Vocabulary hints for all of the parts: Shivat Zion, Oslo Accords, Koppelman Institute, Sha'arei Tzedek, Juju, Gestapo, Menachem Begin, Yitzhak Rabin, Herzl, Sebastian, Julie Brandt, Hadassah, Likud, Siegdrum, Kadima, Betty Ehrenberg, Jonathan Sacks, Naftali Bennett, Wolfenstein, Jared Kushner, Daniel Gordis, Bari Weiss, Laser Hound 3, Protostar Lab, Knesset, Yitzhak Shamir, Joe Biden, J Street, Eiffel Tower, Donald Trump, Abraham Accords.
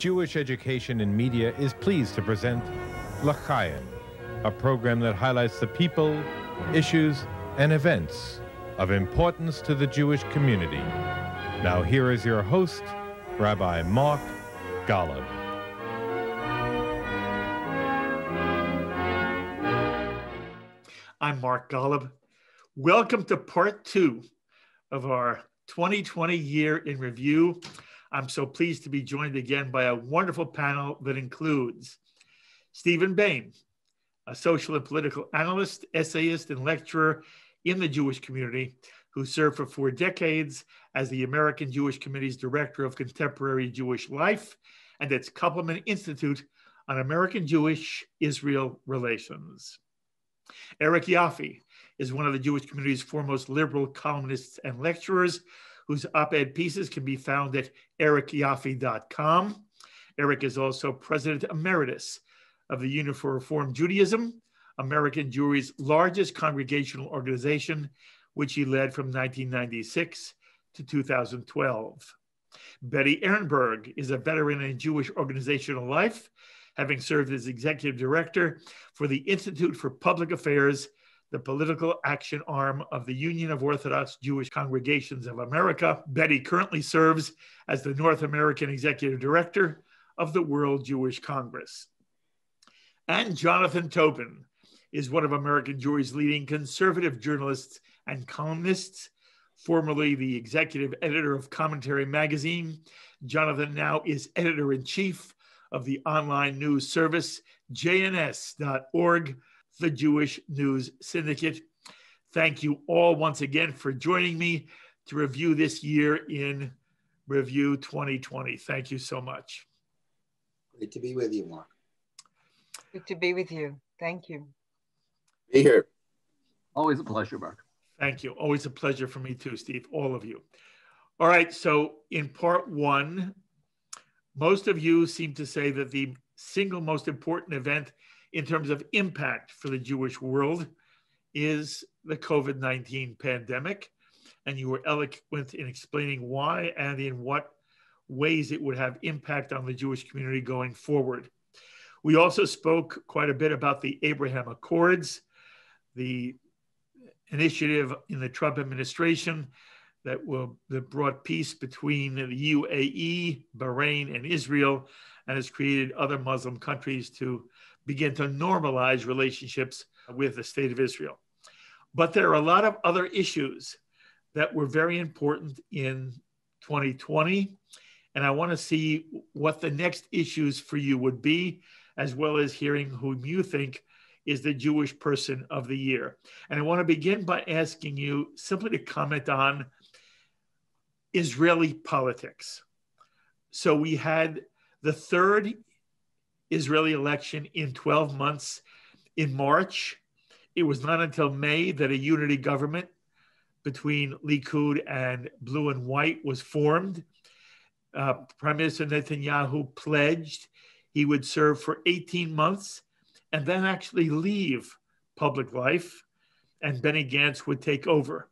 Jewish Education and Media is pleased to present L'Chayim, a program that highlights the people, issues, and events of importance to the Jewish community. Now here is your host, Rabbi Mark Golub. I'm Mark Golub. Welcome to part two of our 2020 year in review. I'm so pleased to be joined again by a wonderful panel that includes Stephen Bayme, a social and political analyst, essayist, and lecturer in the Jewish community, who served for 4 decades as the American Jewish Committee's Director of Contemporary Jewish Life and its Koppelman Institute on American Jewish-Israel Relations. Eric Yoffie is one of the Jewish community's foremost liberal columnists and lecturers, whose op-ed pieces can be found at ericyoffie.com. Eric is also President Emeritus of the Union for Reform Judaism, American Jewry's largest congregational organization, which he led from 1996 to 2012. Betty Ehrenberg is a veteran in Jewish organizational life, having served as executive director for the Institute for Public Affairs, the political action arm of the Union of Orthodox Jewish Congregations of America. Betty currently serves as the North American executive director of the World Jewish Congress. And Jonathan Tobin is one of American Jewry's leading conservative journalists and columnists. Formerly the executive editor of Commentary Magazine, Jonathan now is editor-in-chief of the online news service JNS.org, the Jewish News Syndicate. Thank you all once again for joining me to review this year in Review 2020. Thank you so much. Great to be with you, Mark. Good to be with you. Thank you. Be here. Always a pleasure, Mark. Thank you. Always a pleasure for me too, Steve, all of you. All right, so in part one, most of you seem to say that the single most important event in terms of impact for the Jewish world is the COVID-19 pandemic. And you were eloquent in explaining why and in what ways it would have impact on the Jewish community going forward. We also spoke quite a bit about the Abraham Accords, the initiative in the Trump administration that brought peace between the UAE, Bahrain, and Israel, and has created other Muslim countries to begin to normalize relationships with the state of Israel. But there are a lot of other issues that were very important in 2020, and I want to see what the next issues for you would be, as well as hearing whom you think is the Jewish Person of the Year. And I want to begin by asking you simply to comment on Israeli politics. So we had the third Israeli election in 12 months in March. It was not until May that a unity government between Likud and Blue and White was formed. Prime Minister Netanyahu pledged he would serve for 18 months and then actually leave public life, and Benny Gantz would take over.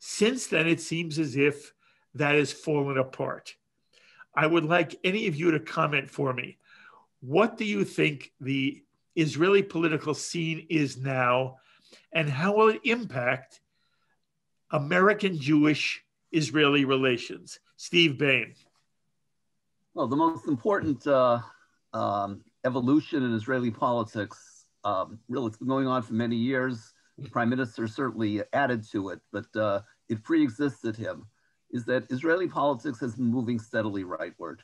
Since then, it seems as if that has fallen apart. I would like any of you to comment for me. What do you think the Israeli political scene is now, and how will it impact American Jewish-Israeli relations? Steve Bayme. Well, the most important evolution in Israeli politics, really it's been going on for many years. The Prime Minister certainly added to it, but it pre-existed him, is that Israeli politics has been moving steadily rightward.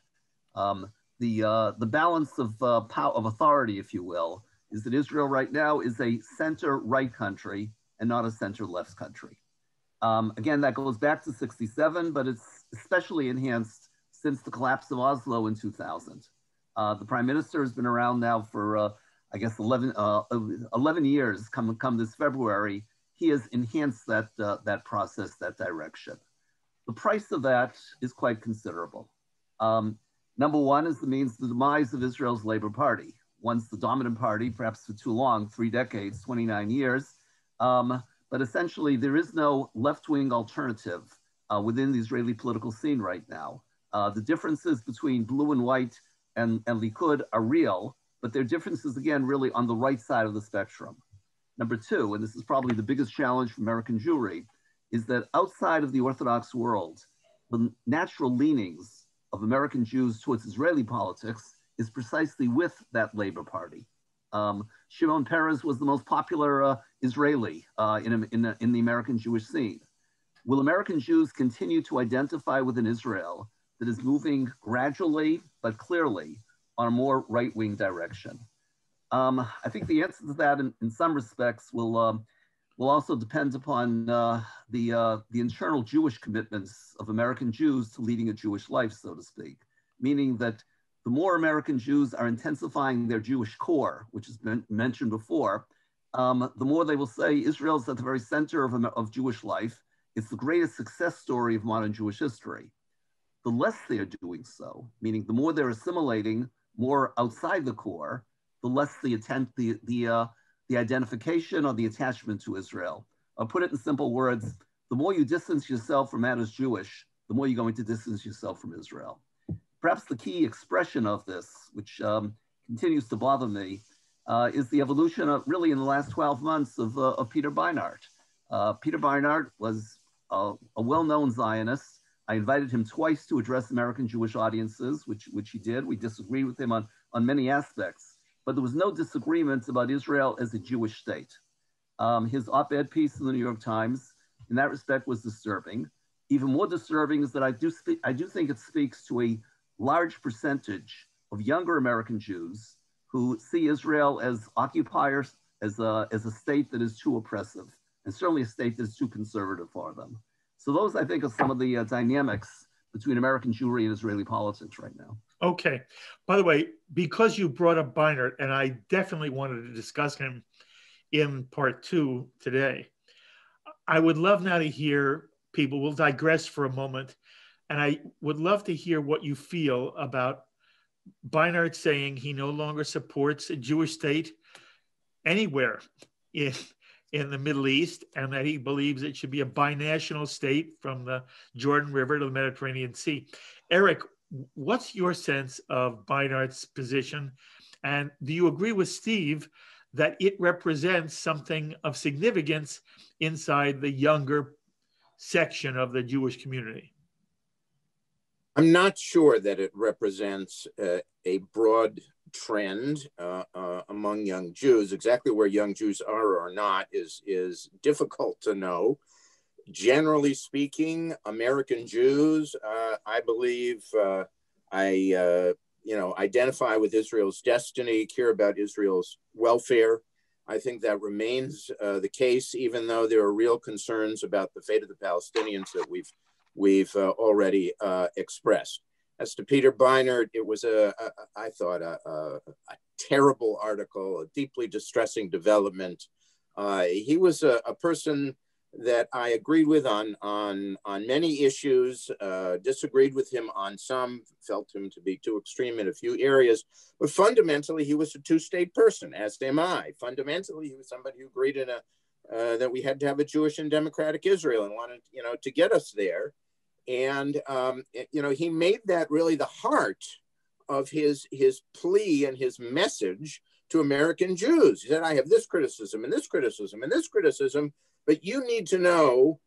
The balance of authority, if you will, is that Israel right now is a center-right country and not a center-left country. Again, that goes back to 67, but it's especially enhanced since the collapse of Oslo in 2000. The Prime Minister has been around now for, I guess, 11 years come this February. He has enhanced that process, that direction. The price of that is quite considerable. Number one is the demise of Israel's Labor Party. Once the dominant party, perhaps for too long, 3 decades, 29 years. But essentially, there is no left-wing alternative within the Israeli political scene right now. The differences between Blue and White and Likud are real, but their difference is again really on the right side of the spectrum. Number two, and this is probably the biggest challenge for American Jewry, is that outside of the Orthodox world, the natural leanings of American Jews towards Israeli politics is precisely with that Labor Party. Shimon Peres was the most popular Israeli in the American Jewish scene. Will American Jews continue to identify with an Israel that is moving gradually but clearly on a more right-wing direction? I think the answer to that, in some respects, will also depend upon the internal Jewish commitments of American Jews to leading a Jewish life, so to speak, meaning that the more American Jews are intensifying their Jewish core, which has been mentioned before, the more they will say Israel's at the very center of Jewish life. It's the greatest success story of modern Jewish history. The less they are doing so, meaning the more they're assimilating more outside the core, the less the identification or the attachment to Israel. I'll put it in simple words, the more you distance yourself from matters Jewish, the more you're going to distance yourself from Israel. Perhaps the key expression of this, which continues to bother me, is the evolution of, really in the last 12 months of Peter Beinart. Peter Beinart was a well-known Zionist. I invited him twice to address American Jewish audiences, which he did. We disagreed with him on many aspects, but there was no disagreement about Israel as a Jewish state. His op-ed piece in the New York Times, in that respect, was disturbing. Even more disturbing is that I do think it speaks to a large percentage of younger American Jews who see Israel as occupiers, as a state that is too oppressive, and certainly a state that is too conservative for them. So those, I think, are some of the dynamics between American Jewry and Israeli politics right now. Okay. By the way, because you brought up Beinart, and I definitely wanted to discuss him in part two today, I would love now to hear people, we'll digress for a moment, and I would love to hear what you feel about Beinart saying he no longer supports a Jewish state anywhere in the Middle East, and that he believes it should be a binational state from the Jordan River to the Mediterranean Sea. Eric, what's your sense of Beinart's position? And do you agree with Steve that it represents something of significance inside the younger section of the Jewish community? I'm not sure that it represents a broad trend among young Jews. Exactly where young Jews are or not is difficult to know. Generally speaking, American Jews, I believe, identify with Israel's destiny, care about Israel's welfare. I think that remains the case, even though there are real concerns about the fate of the Palestinians that we've already expressed. As to Peter Beinart, it was, I thought, a terrible article, a deeply distressing development. He was a person that I agreed with on many issues, disagreed with him on some, felt him to be too extreme in a few areas, but fundamentally he was a two-state person, as am I. Fundamentally, he was somebody who agreed that we had to have a Jewish and democratic Israel and wanted, to get us there. And, he made that really the heart of his plea and his message to American Jews. He said, I have this criticism and this criticism and this criticism, but you need to know,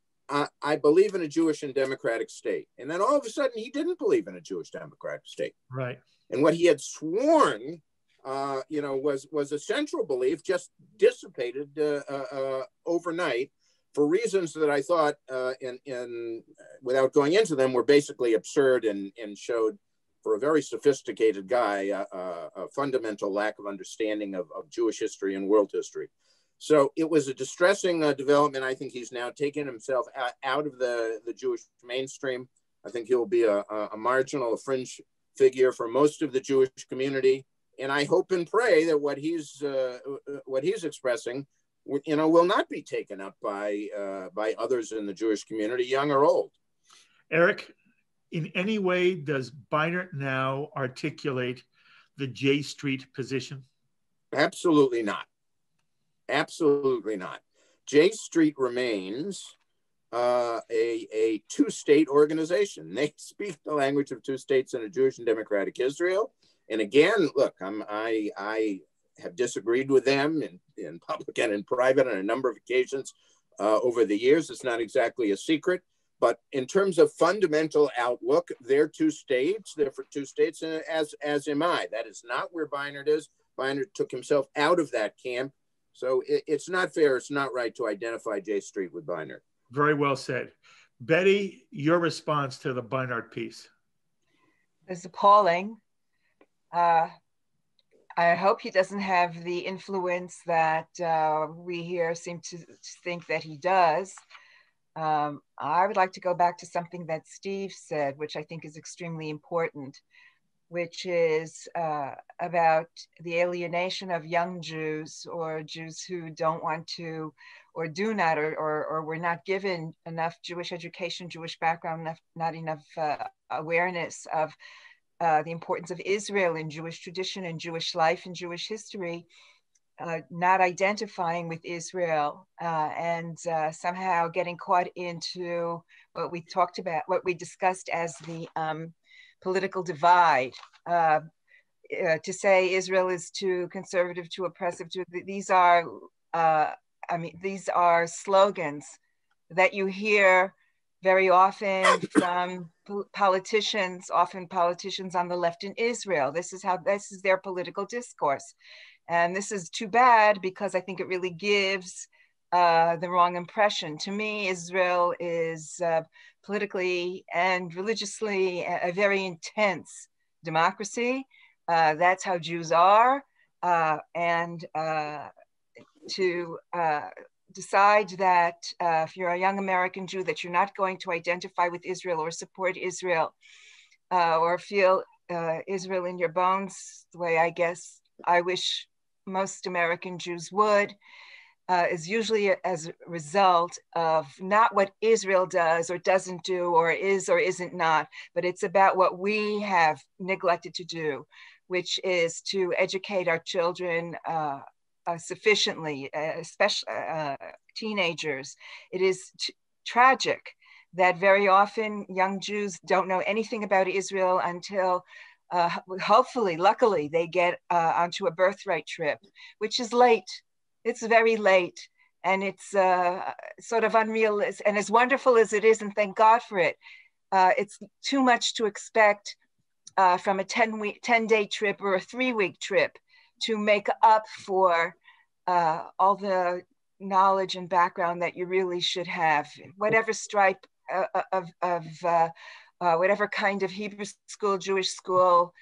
I believe in a Jewish and democratic state. And then all of a sudden he didn't believe in a Jewish democratic state. Right. And what he had sworn, was a central belief just dissipated overnight, for reasons that I thought, without going into them, were basically absurd and showed, for a very sophisticated guy, a fundamental lack of understanding of Jewish history and world history. So it was a distressing development. I think he's now taken himself out of the Jewish mainstream. I think he'll be a marginal, a fringe figure for most of the Jewish community. And I hope and pray that what he's expressing, will not be taken up by others in the Jewish community, young or old. Eric, in any way, does Beinart now articulate the J Street position? Absolutely not. J Street remains a two-state organization. They speak the language of two states in a Jewish and democratic Israel. And again, look, I have disagreed with them in public and in private on a number of occasions over the years. It's not exactly a secret. But in terms of fundamental outlook, they're two states, they're for two states, and as am I. That is not where Beinart is. Beinart took himself out of that camp. So it's not fair, it's not right to identify J Street with Beinart. Very well said. Betty, your response to the Beinart piece. It's appalling. I hope he doesn't have the influence that we here seem to think that he does. I would like to go back to something that Steve said, which I think is extremely important, which is about the alienation of young Jews or Jews who don't want to or do not or were not given enough Jewish education, Jewish background, not enough awareness of the importance of Israel in Jewish tradition and Jewish life and Jewish history. Not identifying with Israel and somehow getting caught into what we talked about, what we discussed as the political divide. To say Israel is too conservative, too oppressive, these are slogans that you hear very often from politicians, often politicians on the left in Israel. This is their political discourse. And this is too bad because I think it really gives the wrong impression. To me, Israel is politically and religiously a very intense democracy. That's how Jews are. And to decide that if you're a young American Jew, that you're not going to identify with Israel or support Israel or feel Israel in your bones, the way I guess I wish most American Jews would, is usually as a result of not what Israel does or doesn't do or isn't not, but it's about what we have neglected to do, which is to educate our children sufficiently, especially teenagers. It is tragic that very often young Jews don't know anything about Israel until hopefully, luckily, they get onto a birthright trip, which is late. It's very late. And it's sort of unrealistic. And as wonderful as it is, and thank God for it, it's too much to expect from a 10-day trip or a 3-week trip to make up for all the knowledge and background that you really should have. Whatever stripe whatever kind of Hebrew school, Jewish school,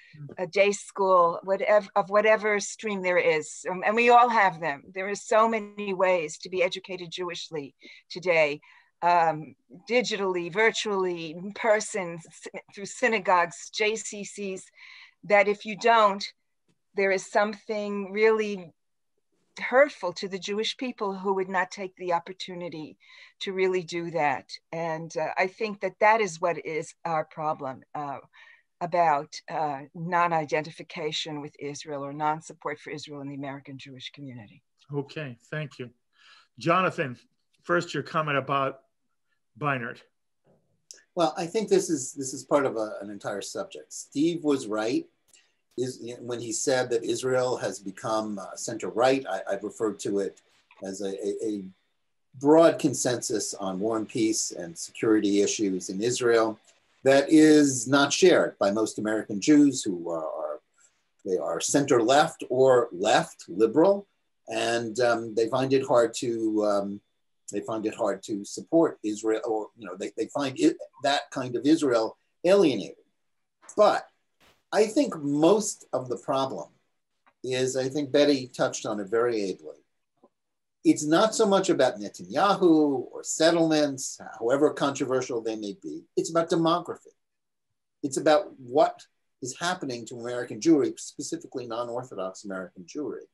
day school, whatever stream there is. And we all have them. There is so many ways to be educated Jewishly today, digitally, virtually, in person, through synagogues, JCCs, that if you don't, there is something really hurtful to the Jewish people who would not take the opportunity to really do that. And I think that is what is our problem about non-identification with Israel or non-support for Israel in the American Jewish community. Okay, thank you. Jonathan, first your comment about Beinart. Well, I think this is part of an entire subject. Steve was right. When he said that Israel has become center-right, I've referred to it as a broad consensus on war and peace and security issues in Israel that is not shared by most American Jews who are center-left or left liberal, and they find it hard to support Israel, or they find that kind of Israel alienating. But I think most of the problem is, I think Betty touched on it very ably. It's not so much about Netanyahu or settlements, however controversial they may be. It's about demography. It's about what is happening to American Jewry, specifically non-Orthodox American Jewry,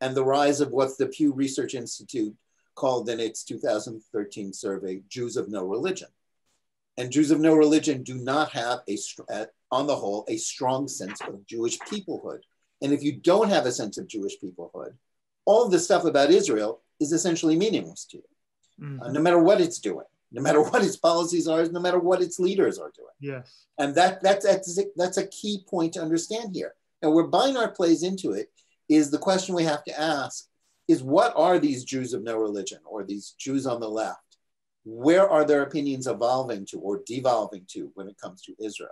and the rise of what the Pew Research Institute called in its 2013 survey, Jews of no religion. And Jews of no religion do not have, on the whole, a strong sense of Jewish peoplehood. And if you don't have a sense of Jewish peoplehood, all the stuff about Israel is essentially meaningless to you, no matter what it's doing. no matter what its policies are, no matter what its leaders are doing. Yes. And that's a key point to understand here. And where Beinart plays into it is the question we have to ask is, what are these Jews of no religion, or these Jews on the left? Where are their opinions evolving to or devolving to when it comes to Israel?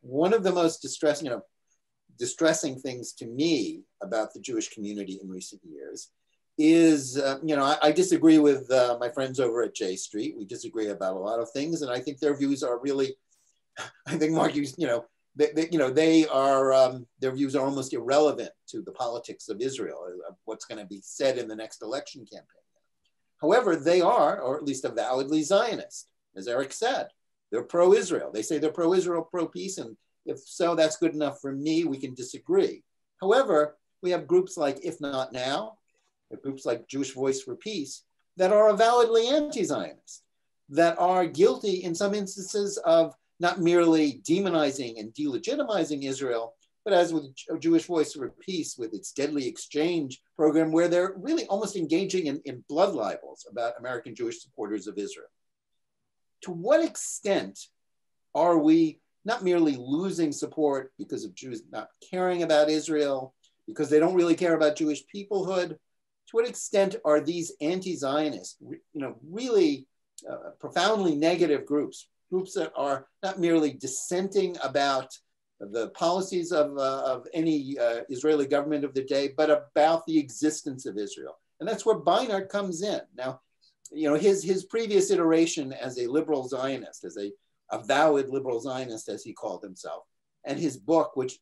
One of the most distressing, distressing things to me about the Jewish community in recent years is, I disagree with my friends over at J Street. We disagree about a lot of things, and I think their views are really, their views are almost irrelevant to the politics of Israel, of what's going to be said in the next election campaign. However, they are, or at least avowedly Zionist, as Eric said. They're pro-Israel. They say they're pro-Israel, pro-peace, and if so, that's good enough for me. We can disagree. However, we have groups like If Not Now, groups like Jewish Voice for Peace, that are avowedly anti-Zionist, that are guilty in some instances of not merely demonizing and delegitimizing Israel, but as with Jewish Voice for Peace, with its deadly exchange program, where they're really almost engaging in blood libels about American Jewish supporters of Israel. To what extent are we not merely losing support because of Jews not caring about Israel, because they don't really care about Jewish peoplehood? To what extent are these anti-Zionist, really profoundly negative groups that are not merely dissenting about the policies of any Israeli government of the day, but about the existence of Israel? And that's where Beinart comes in. Now, his previous iteration as a liberal Zionist, as a avowed liberal Zionist, as he called himself, and his book, which,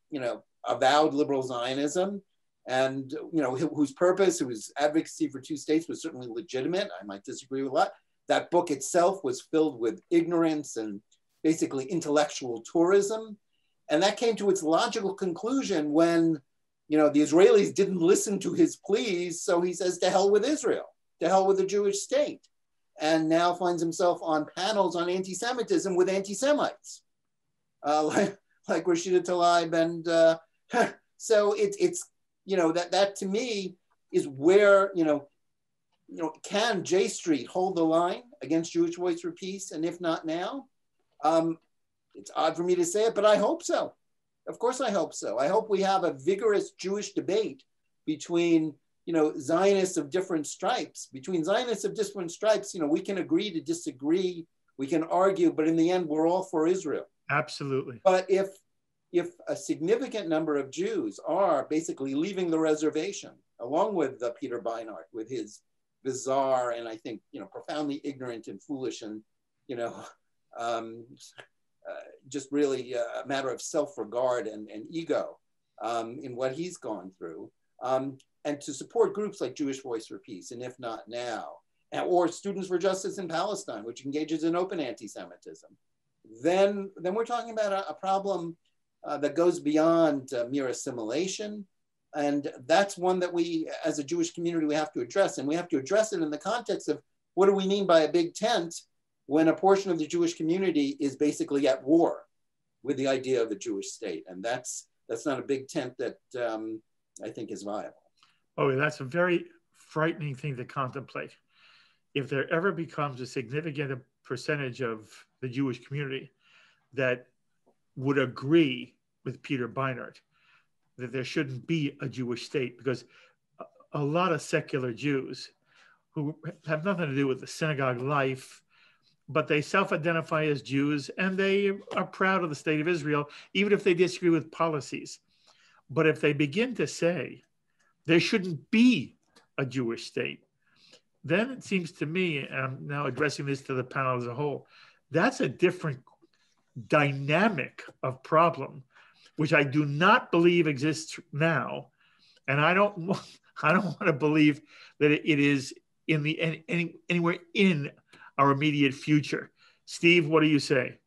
avowed liberal Zionism, and, whose purpose, whose advocacy for two states was certainly legitimate. I might disagree with a lot. That book itself was filled with ignorance and basically intellectual tourism. And that came to its logical conclusion when, the Israelis didn't listen to his pleas. So he says, to hell with Israel, to hell with the Jewish state. And now finds himself on panels on anti-Semitism with anti-Semites, like Rashida Tlaib. And so that to me is where, can J Street hold the line against Jewish Voice for Peace? And If Not Now, it's odd for me to say it, but I hope so. Of course I hope so. I hope we have a vigorous Jewish debate between Zionists of different stripes. Between Zionists of different stripes, we can agree to disagree, we can argue, but in the end, we're all for Israel. Absolutely. But if a significant number of Jews are basically leaving the reservation, along with Peter Beinart, with his bizarre and I think profoundly ignorant and foolish and just really a matter of self-regard and ego in what he's gone through. And to support groups like Jewish Voice for Peace and If Not Now, or Students for Justice in Palestine, which engages in open anti-Semitism, then we're talking about a problem that goes beyond mere assimilation. And that's one that we, as a Jewish community, we have to address. And we have to address it in the context of, what do we mean by a big tent when a portion of the Jewish community is basically at war with the idea of a Jewish state? And that's not a big tent that I think is viable. Oh, that's a very frightening thing to contemplate. If there ever becomes a significant percentage of the Jewish community that would agree with Peter Beinart that there shouldn't be a Jewish state, because a lot of secular Jews who have nothing to do with the synagogue life, but they self-identify as Jews and they are proud of the state of Israel, even if they disagree with policies. But if they begin to say there shouldn't be a Jewish state, then it seems to me, and I'm now addressing this to the panel as a whole, that's a different dynamic of problem, which I do not believe exists now. And I don't want to believe that it is in the anywhere in our immediate future. Steve, what do you say?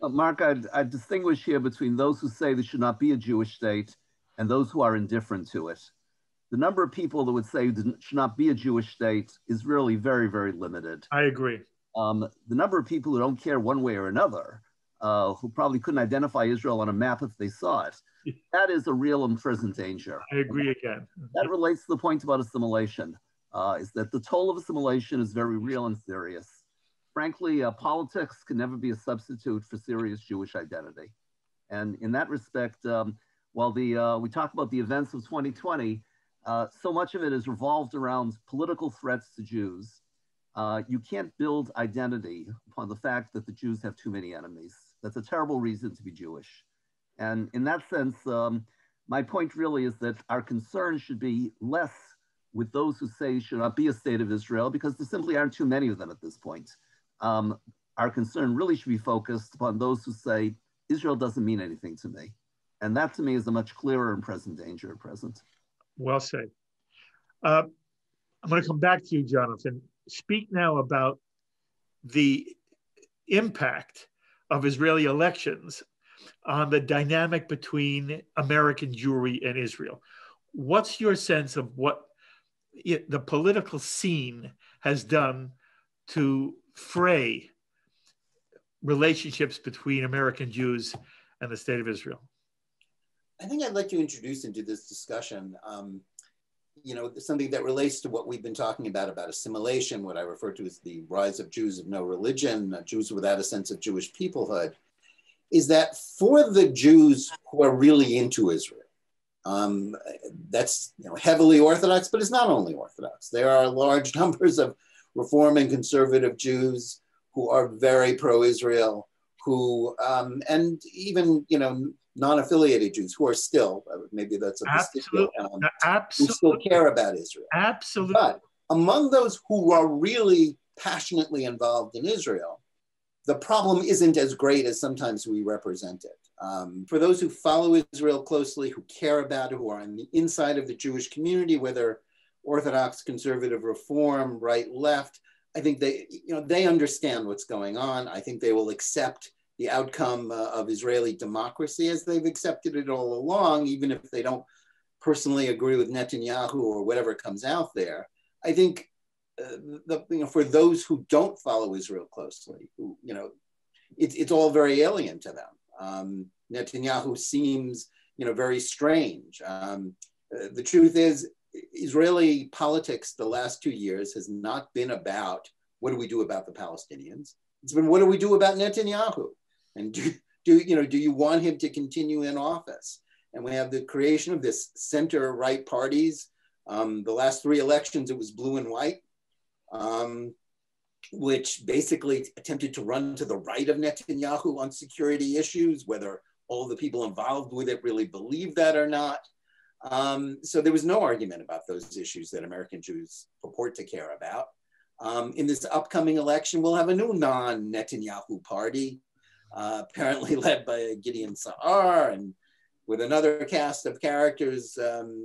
Well, Mark, I distinguish here between those who say there should not be a Jewish state and those who are indifferent to it. The number of people that would say there should not be a Jewish state is really very, very limited. I agree. The number of people who don't care one way or another, who probably couldn't identify Israel on a map if they saw it, that is a real and present danger. I agree again. That relates to the point about assimilation, is that the toll of assimilation is very real and serious. Frankly, politics can never be a substitute for serious Jewish identity. And in that respect, while we talk about the events of 2020, so much of it is revolved around political threats to Jews. You can't build identity upon the fact that the Jews have too many enemies. That's a terrible reason to be Jewish. And in that sense, my point really is that our concern should be less with those who say should not be a state of Israel, because there simply aren't too many of them at this point. Our concern really should be focused upon those who say, Israel doesn't mean anything to me. And that to me is a much clearer and present danger at present. Well said. I'm gonna come back to you, Jonathan. Speak now about the impact of Israeli elections on the dynamic between American Jewry and Israel. What's your sense of what the political scene has done to fray relationships between American Jews and the state of Israel? I think I'd like to introduce into this discussion, you know, something that relates to what we've been talking about assimilation, what I refer to as the rise of Jews of no religion, Jews without a sense of Jewish peoplehood, is that for the Jews who are really into Israel, that's heavily Orthodox, but it's not only Orthodox. There are large numbers of Reform and conservative Jews who are very pro-Israel, who and even non-affiliated Jews who are still maybe that's a absolutely who still care about Israel. Absolutely, but among those who are really passionately involved in Israel, the problem isn't as great as sometimes we represent it. For those who follow Israel closely, who care about it, who are on the inside of the Jewish community, whether Orthodox, conservative, reform, right, left, I think they, they understand what's going on. I think they will accept the outcome of Israeli democracy as they've accepted it all along, even if they don't personally agree with Netanyahu or whatever comes out there. I think for those who don't follow Israel closely, who, it's all very alien to them. Netanyahu seems, very strange. The truth is, Israeli politics the last 2 years has not been about what do we do about the Palestinians. It's been what do we do about Netanyahu, and do you want him to continue in office? And we have the creation of this center-right parties. The last 3 elections it was blue and white, which basically attempted to run to the right of Netanyahu on security issues, whether all the people involved with it really believe that or not. So there was no argument about those issues that American Jews purport to care about. In this upcoming election, we'll have a new non-Netanyahu party, apparently led by Gideon Saar and with another cast of characters, and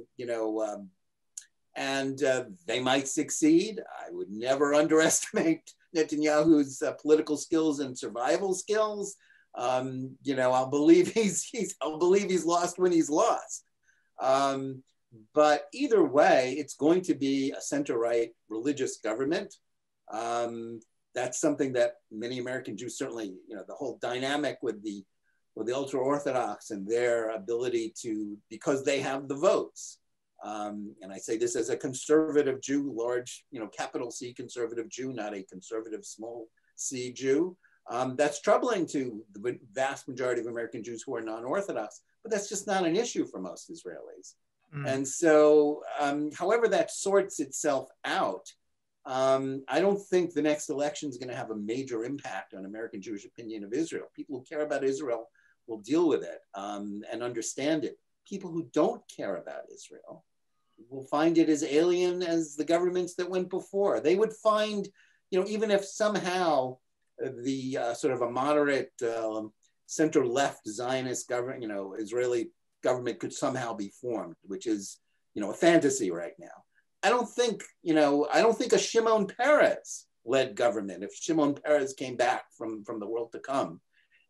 they might succeed. I would never underestimate Netanyahu's political skills and survival skills. I'll believe he's lost when he's lost. But either way, it's going to be a center-right religious government. That's something that many American Jews certainly, the whole dynamic with the ultra-Orthodox and their ability to, because they have the votes. And I say this as a conservative Jew, large, capital C conservative Jew, not a conservative small c Jew. That's troubling to the vast majority of American Jews who are non-Orthodox, but that's just not an issue for most Israelis. And so, however that sorts itself out, I don't think the next election is going to have a major impact on American Jewish opinion of Israel. People who care about Israel will deal with it and understand it. People who don't care about Israel will find it as alien as the governments that went before. They would find, even if somehow the sort of a moderate center-left Zionist government, Israeli government could somehow be formed, which is, a fantasy right now. I don't think, I don't think a Shimon Peres led government, if Shimon Peres came back from the world to come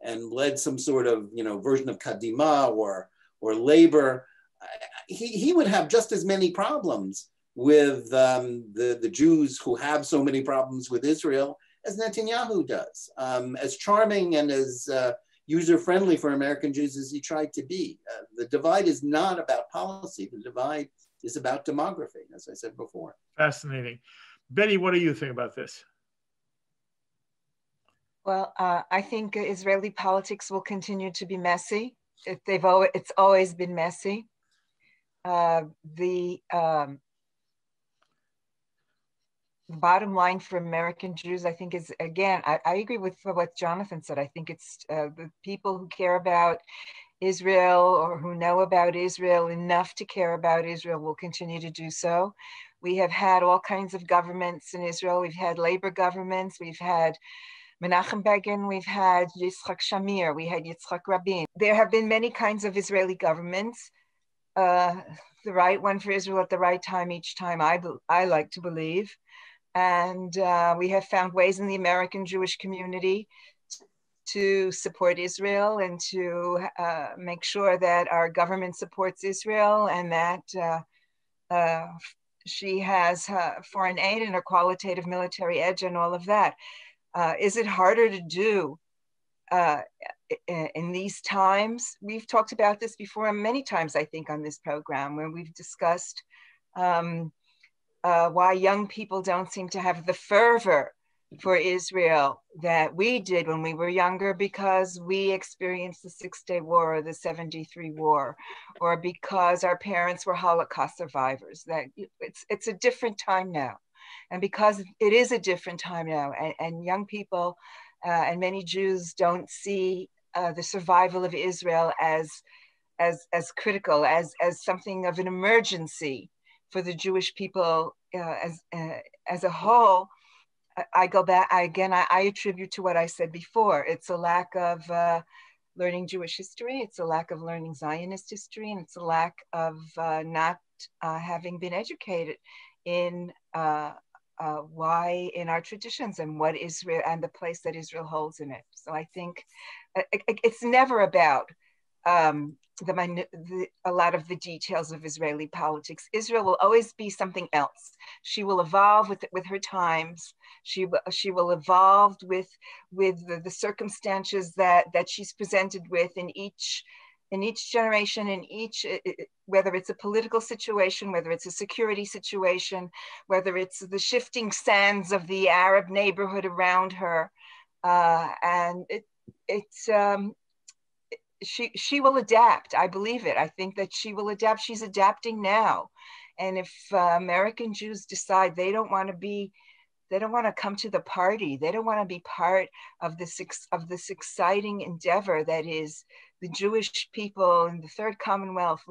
and led some sort of, version of Kadima or labor, he would have just as many problems with the Jews who have so many problems with Israel as Netanyahu does, as charming and as user-friendly for American Jews as he tried to be. The divide is not about policy. The divide is about demography, as I said before. Fascinating. Betty, what do you think about this? Well, I think Israeli politics will continue to be messy. It's always been messy. The bottom line for American Jews, I think, is, again, I agree with what Jonathan said. I think it's the people who care about Israel or who know about Israel enough to care about Israel will continue to do so. We have had all kinds of governments in Israel. We've had labor governments. We've had Menachem Begin. We've had Yitzhak Shamir. We had Yitzhak Rabin. There have been many kinds of Israeli governments. The right one for Israel at the right time each time, I like to believe. And we have found ways in the American Jewish community to support Israel and to make sure that our government supports Israel and that she has her foreign aid and her qualitative military edge and all of that. Is it harder to do in these times? We've talked about this before many times, I think, on this program, where we've discussed why young people don't seem to have the fervor for Israel that we did when we were younger, because we experienced the Six-Day War or the 73 War, or because our parents were Holocaust survivors. That it's a different time now. And because it is a different time now, and young people and many Jews don't see the survival of Israel as critical, as something of an emergency for the Jewish people as a whole. I go back, I attribute to what I said before. It's a lack of learning Jewish history, it's a lack of learning Zionist history, and it's a lack of not having been educated in why in our traditions and what Israel and the place that Israel holds in it. So I think it's never about a lot of the details of Israeli politics. Israel will always be something else. She will evolve with her times. She will evolve with the circumstances that she's presented with in each generation, whether it's a political situation, whether it's a security situation, whether it's the shifting sands of the Arab neighborhood around her, and she will adapt. I believe it. I think that she will adapt. She's adapting now, and if American Jews decide they don't want to come to the party, they don't want to be part of this exciting endeavor that is the Jewish people in the Third Commonwealth,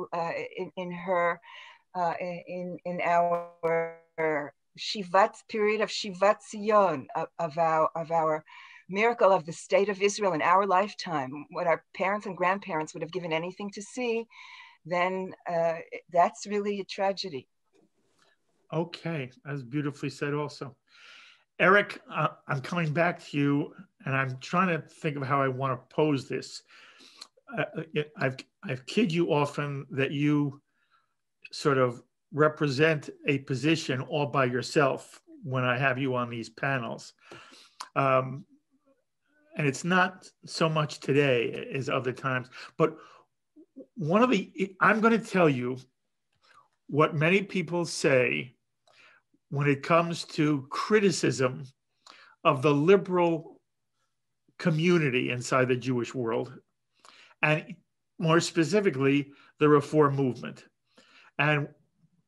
in our Shivat period of Shivat Zion, of our miracle of the state of Israel in our lifetime, what our parents and grandparents would have given anything to see, then that's really a tragedy. Okay, that's beautifully said also. Eric, I'm coming back to you, and I'm trying to think of how I want to pose this. I've kid you often that you sort of represent a position all by yourself when I have you on these panels. And it's not so much today as other times, but I'm going to tell you what many people say when it comes to criticism of the liberal community inside the Jewish world, and more specifically, the reform movement. And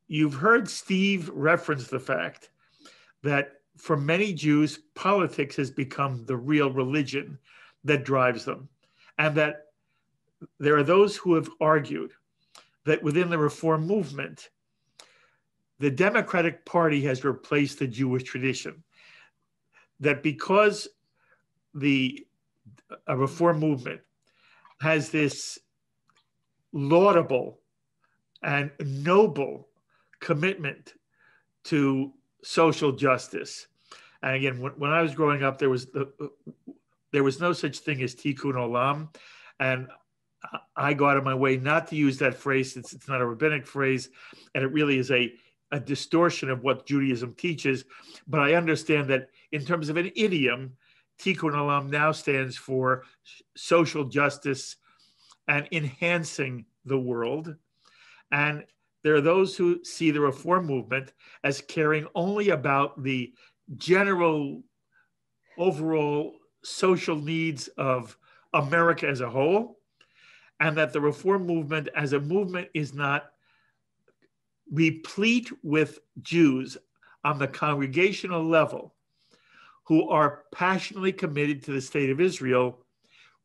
you've heard Steve reference the fact that for many Jews, politics has become the real religion that drives them. And that there are those who have argued that within the reform movement, the Democratic Party has replaced the Jewish tradition. That because a reform movement has this laudable and noble commitment to social justice. And again, when I was growing up, there was no such thing as tikkun olam. And I go out of my way not to use that phrase, since it's not a rabbinic phrase, and it really is a distortion of what Judaism teaches. But I understand that in terms of an idiom, tikkun olam now stands for social justice and enhancing the world. And there are those who see the reform movement as caring only about the general overall social needs of America as a whole, and that the reform movement as a movement is not replete with Jews on the congregational level who are passionately committed to the state of Israel,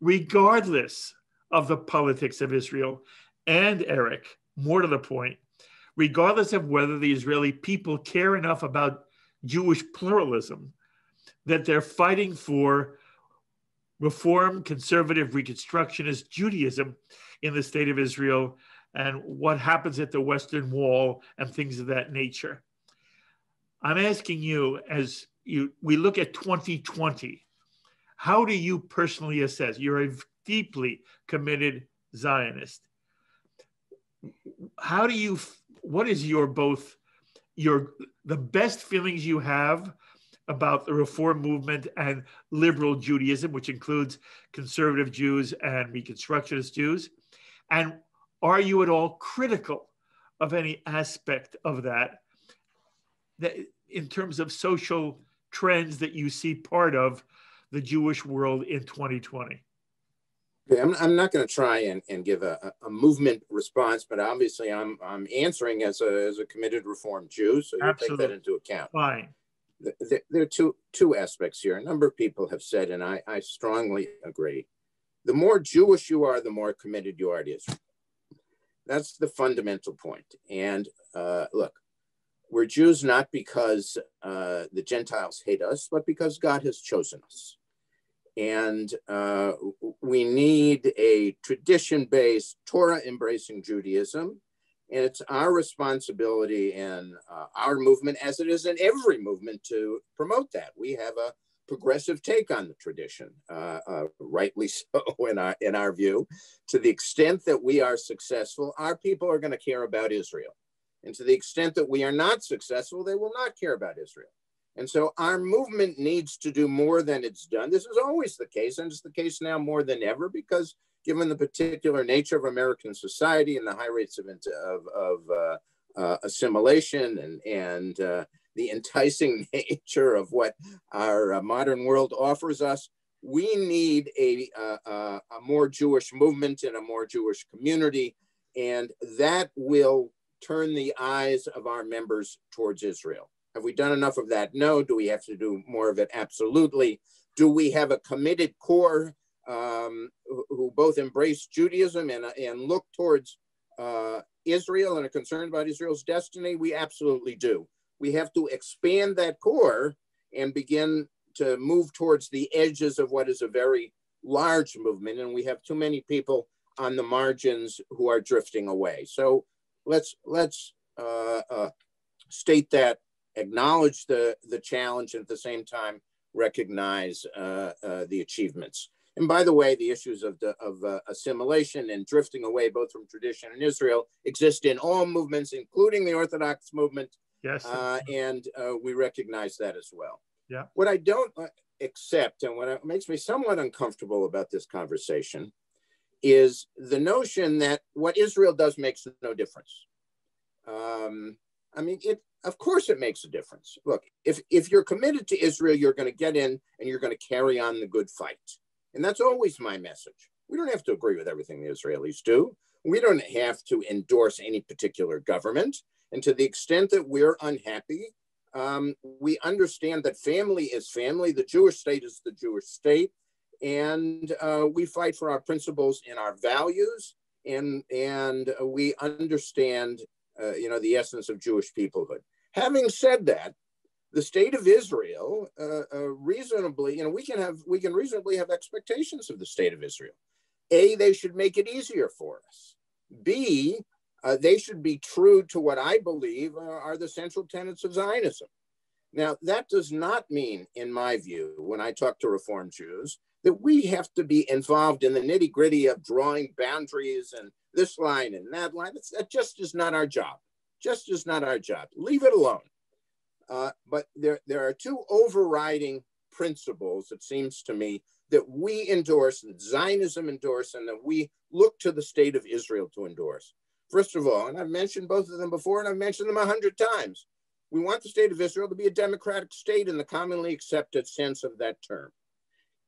regardless of the politics of Israel. And Eric, more to the point, regardless of whether the Israeli people care enough about Jewish pluralism that they're fighting for Reform, conservative, reconstructionist Judaism in the state of Israel, and what happens at the Western Wall and things of that nature. I'm asking you, as we look at 2020, how do you personally assess? You're a deeply committed Zionist. How do you, what is your both, the best feelings you have about the reform movement and liberal Judaism, which includes conservative Jews and reconstructionist Jews? And are you at all critical of any aspect of that, in terms of social trends that you see part of the Jewish world in 2020? Yeah, I'm not going to try and give a movement response, but obviously I'm answering as a committed Reform Jew, so you take that into account. Fine. There are two aspects here. A number of people have said, and I strongly agree, the more Jewish you are, the more committed you are to Israel. That's the fundamental point. And look, we're Jews not because the Gentiles hate us, but because God has chosen us. And we need a tradition-based, Torah-embracing Judaism. And it's our responsibility in our movement, as it is in every movement, to promote that. We have a progressive take on the tradition, rightly so in our view. To the extent that we are successful, our people are going to care about Israel. And to the extent that we are not successful, they will not care about Israel. And so our movement needs to do more than it's done. This is always the case, and it's the case now more than ever, because given the particular nature of American society and the high rates of assimilation and the enticing nature of what our modern world offers us, we need a more Jewish movement and a more Jewish community, and that will turn the eyes of our members towards Israel. Have we done enough of that? No. Do we have to do more of it? Absolutely. Do we have a committed core who both embrace Judaism and look towards Israel and are concerned about Israel's destiny? We absolutely do. We have to expand that core and begin to move towards the edges of what is a very large movement. And we have too many people on the margins who are drifting away. So let's state that, acknowledge the challenge, and at the same time, recognize the achievements. And by the way, the issues of assimilation and drifting away, both from tradition and Israel, exist in all movements, including the Orthodox movement. Yes. And we recognize that as well. Yeah. What I don't accept, and what makes me somewhat uncomfortable about this conversation, is the notion that what Israel does makes no difference. I mean, of course it makes a difference. Look, if you're committed to Israel, you're going to get in and you're going to carry on the good fight. And that's always my message. We don't have to agree with everything the Israelis do. We don't have to endorse any particular government. And to the extent that we're unhappy, we understand that family is family. The Jewish state is the Jewish state. And we fight for our principles and our values. And we understand the essence of Jewish peoplehood. Having said that, the state of Israel reasonably, we can reasonably have expectations of the state of Israel. A, they should make it easier for us. B, they should be true to what I believe are the central tenets of Zionism. Now, that does not mean, in my view, when I talk to Reform Jews, that we have to be involved in the nitty-gritty of drawing boundaries and this line and that line. That just is not our job. Just is not our job. Leave it alone. But there are two overriding principles, it seems to me, that we endorse, that Zionism endorse, and that we look to the state of Israel to endorse. First of all, and I've mentioned both of them before, and I've mentioned them 100 times, we want the state of Israel to be a democratic state in the commonly accepted sense of that term.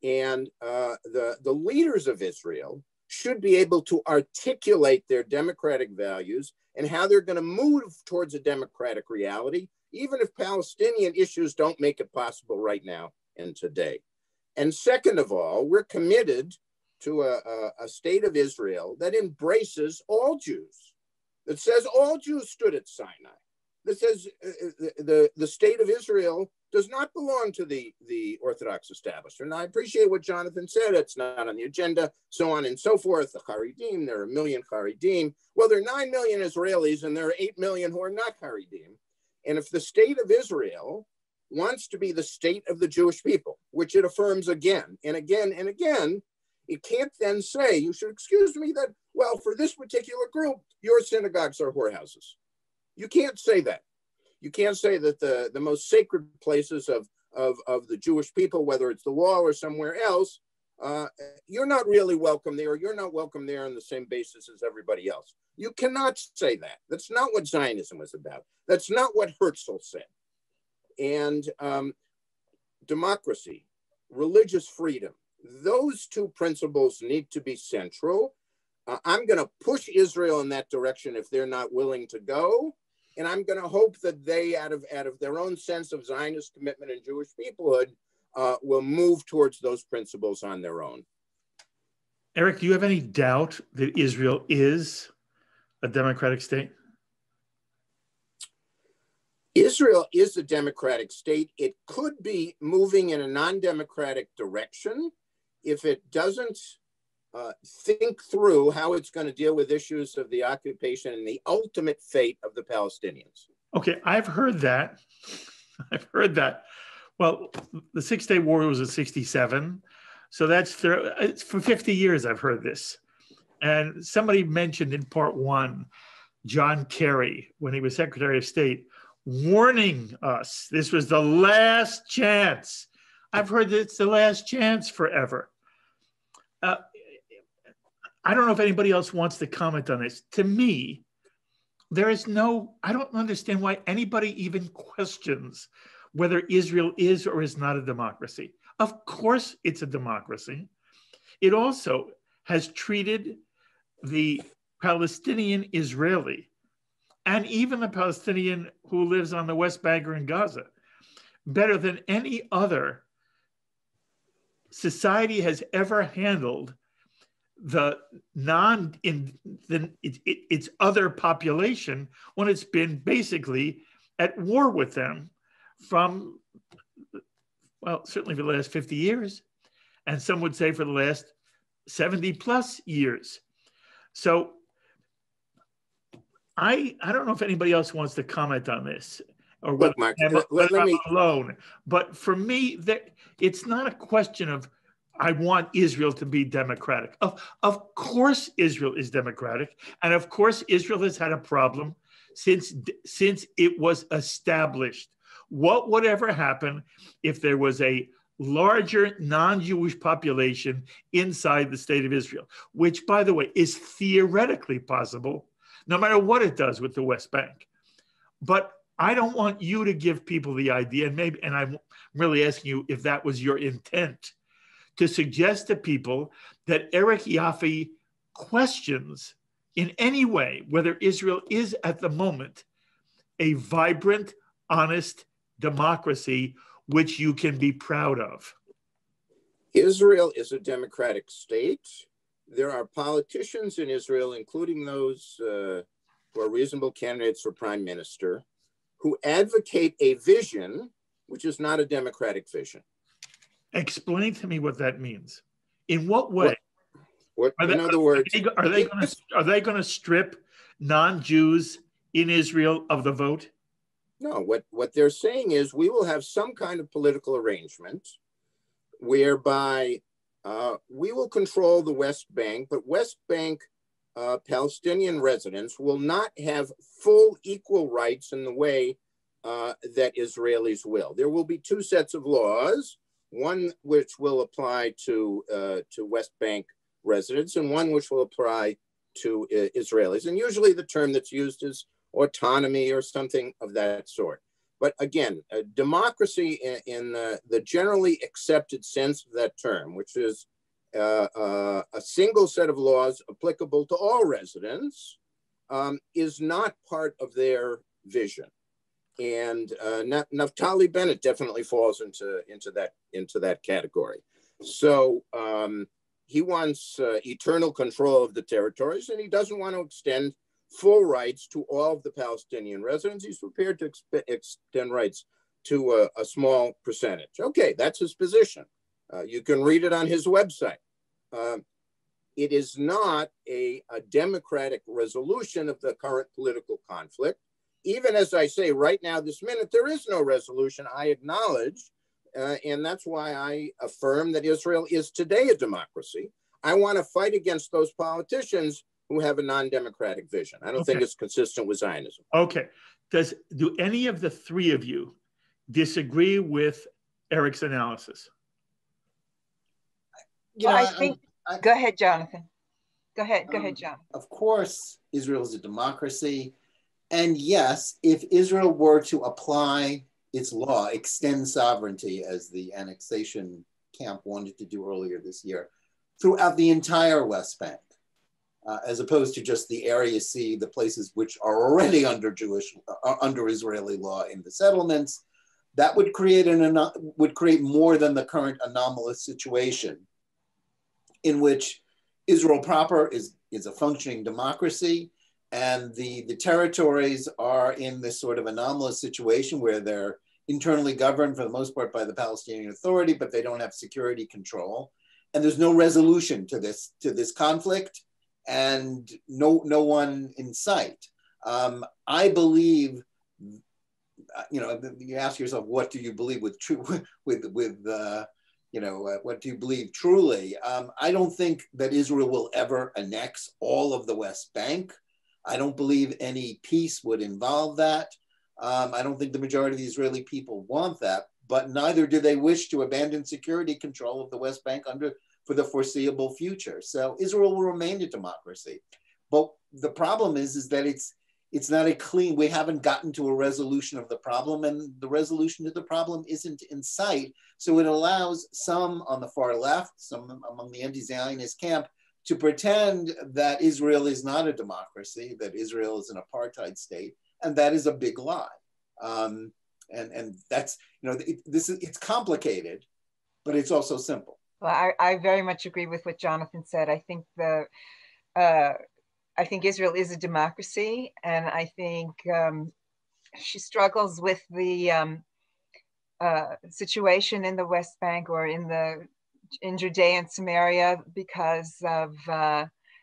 and the leaders of Israel should be able to articulate their democratic values and how they're going to move towards a democratic reality, even if Palestinian issues don't make it possible right now and today. And second of all, we're committed to a state of Israel that embraces all Jews, that says all Jews stood at Sinai, that says the state of Israel does not belong to the Orthodox establishment. And I appreciate what Jonathan said, it's not on the agenda, so on and so forth, the Haredim, there are 1 million Haredim. Well, there are 9 million Israelis and there are 8 million who are not Haredim. And if the state of Israel wants to be the state of the Jewish people, which it affirms again and again and again, it can't then say, you should excuse me that, well, for this particular group, your synagogues are whorehouses. You can't say that. You can't say that the most sacred places of the Jewish people, whether it's the wall or somewhere else, you're not really welcome there, or you're not welcome there on the same basis as everybody else. You cannot say that. That's not what Zionism was about. That's not what Herzl said. And democracy, religious freedom, those two principles need to be central. I'm going to push Israel in that direction if they're not willing to go. And I'm going to hope that they, out of their own sense of Zionist commitment and Jewish peoplehood, will move towards those principles on their own. Eric, do you have any doubt that Israel is a democratic state? Israel is a democratic state. It could be moving in a non-democratic direction if it doesn't think through how it's going to deal with issues of the occupation and the ultimate fate of the Palestinians. Okay, I've heard that. I've heard that. Well, the Six-Day War was in 67. So that's it's for 50 years I've heard this. And somebody mentioned in part one, John Kerry, when he was Secretary of State, warning us this was the last chance. I've heard that it's the last chance forever. I don't know if anybody else wants to comment on this. To me, there is no, I don't understand why anybody even questions whether Israel is or is not a democracy. Of course it's a democracy. It also has treated the Palestinian-Israeli and even the Palestinian who lives on the West Bank or in Gaza better than any other society has ever handled its other population when it's been basically at war with them from, well, certainly for the last 50 years, and some would say for the last 70 plus years. So I don't know if anybody else wants to comment on this, or whether I'm alone. But for me, it's not a question of I want Israel to be democratic. Of course Israel is democratic, and of course Israel has had a problem since it was established. What would ever happen if there was a larger non-Jewish population inside the state of Israel, which, by the way, is theoretically possible, no matter what it does with the West Bank. But I don't want you to give people the idea, and I'm really asking you if that was your intent, to suggest to people that Eric Yoffie questions in any way whether Israel is at the moment a vibrant, honest democracy which you can be proud of. Israel is a democratic state. There are politicians in Israel, including those who are reasonable candidates for prime minister, who advocate a vision which is not a democratic vision. Explain to me what that means. In what way? Are they going to strip non-Jews in Israel of the vote? No, what they're saying is we will have some kind of political arrangement whereby we will control the West Bank, but West Bank Palestinian residents will not have full equal rights in the way that Israelis will. There will be two sets of laws, one which will apply to West Bank residents and one which will apply to Israelis. And usually the term that's used is autonomy or something of that sort. But again, democracy in the generally accepted sense of that term, which is a single set of laws applicable to all residents, is not part of their vision. And Naftali Bennett definitely falls into that category. So he wants eternal control of the territories, and he doesn't want to extend full rights to all of the Palestinian residents. He's prepared to extend rights to a small percentage. Okay, that's his position. You can read it on his website. It is not a democratic resolution of the current political conflict. Even as I say right now, this minute, there is no resolution, I acknowledge, and that's why I affirm that Israel is today a democracy. I want to fight against those politicians who have a non-democratic vision. I don't think it's consistent with Zionism. Okay. Do any of the three of you disagree with Eric's analysis? You know, I think, go ahead, Jonathan. Go ahead, John. Of course, Israel is a democracy. And yes, if Israel were to apply its law, extend sovereignty as the annexation camp wanted to do earlier this year, throughout the entire West Bank, as opposed to just the Area C, the places which are already under under Israeli law in the settlements, that would create would create more than the current anomalous situation in which Israel proper is a functioning democracy, and the territories are in this sort of anomalous situation where they're internally governed for the most part by the Palestinian Authority, but they don't have security control, and there's no resolution to this conflict, and no one in sight. I believe, you know, you ask yourself, what do you believe what do you believe truly? I don't think that Israel will ever annex all of the West Bank. I don't believe any peace would involve that. I don't think the majority of the Israeli people want that, but neither do they wish to abandon security control of the West Bank for the foreseeable future. So Israel will remain a democracy. But the problem is that it's not a clean, we haven't gotten to a resolution of the problem, and the resolution to the problem isn't in sight. So it allows some on the far left, some among the anti-Zionist camp, to pretend that Israel is not a democracy, that Israel is an apartheid state, and that is a big lie. And that's, you know, it's complicated, but it's also simple. Well, I very much agree with what Jonathan said. I think I think Israel is a democracy, and I think she struggles with the situation in the West Bank or in Judea and Samaria because of,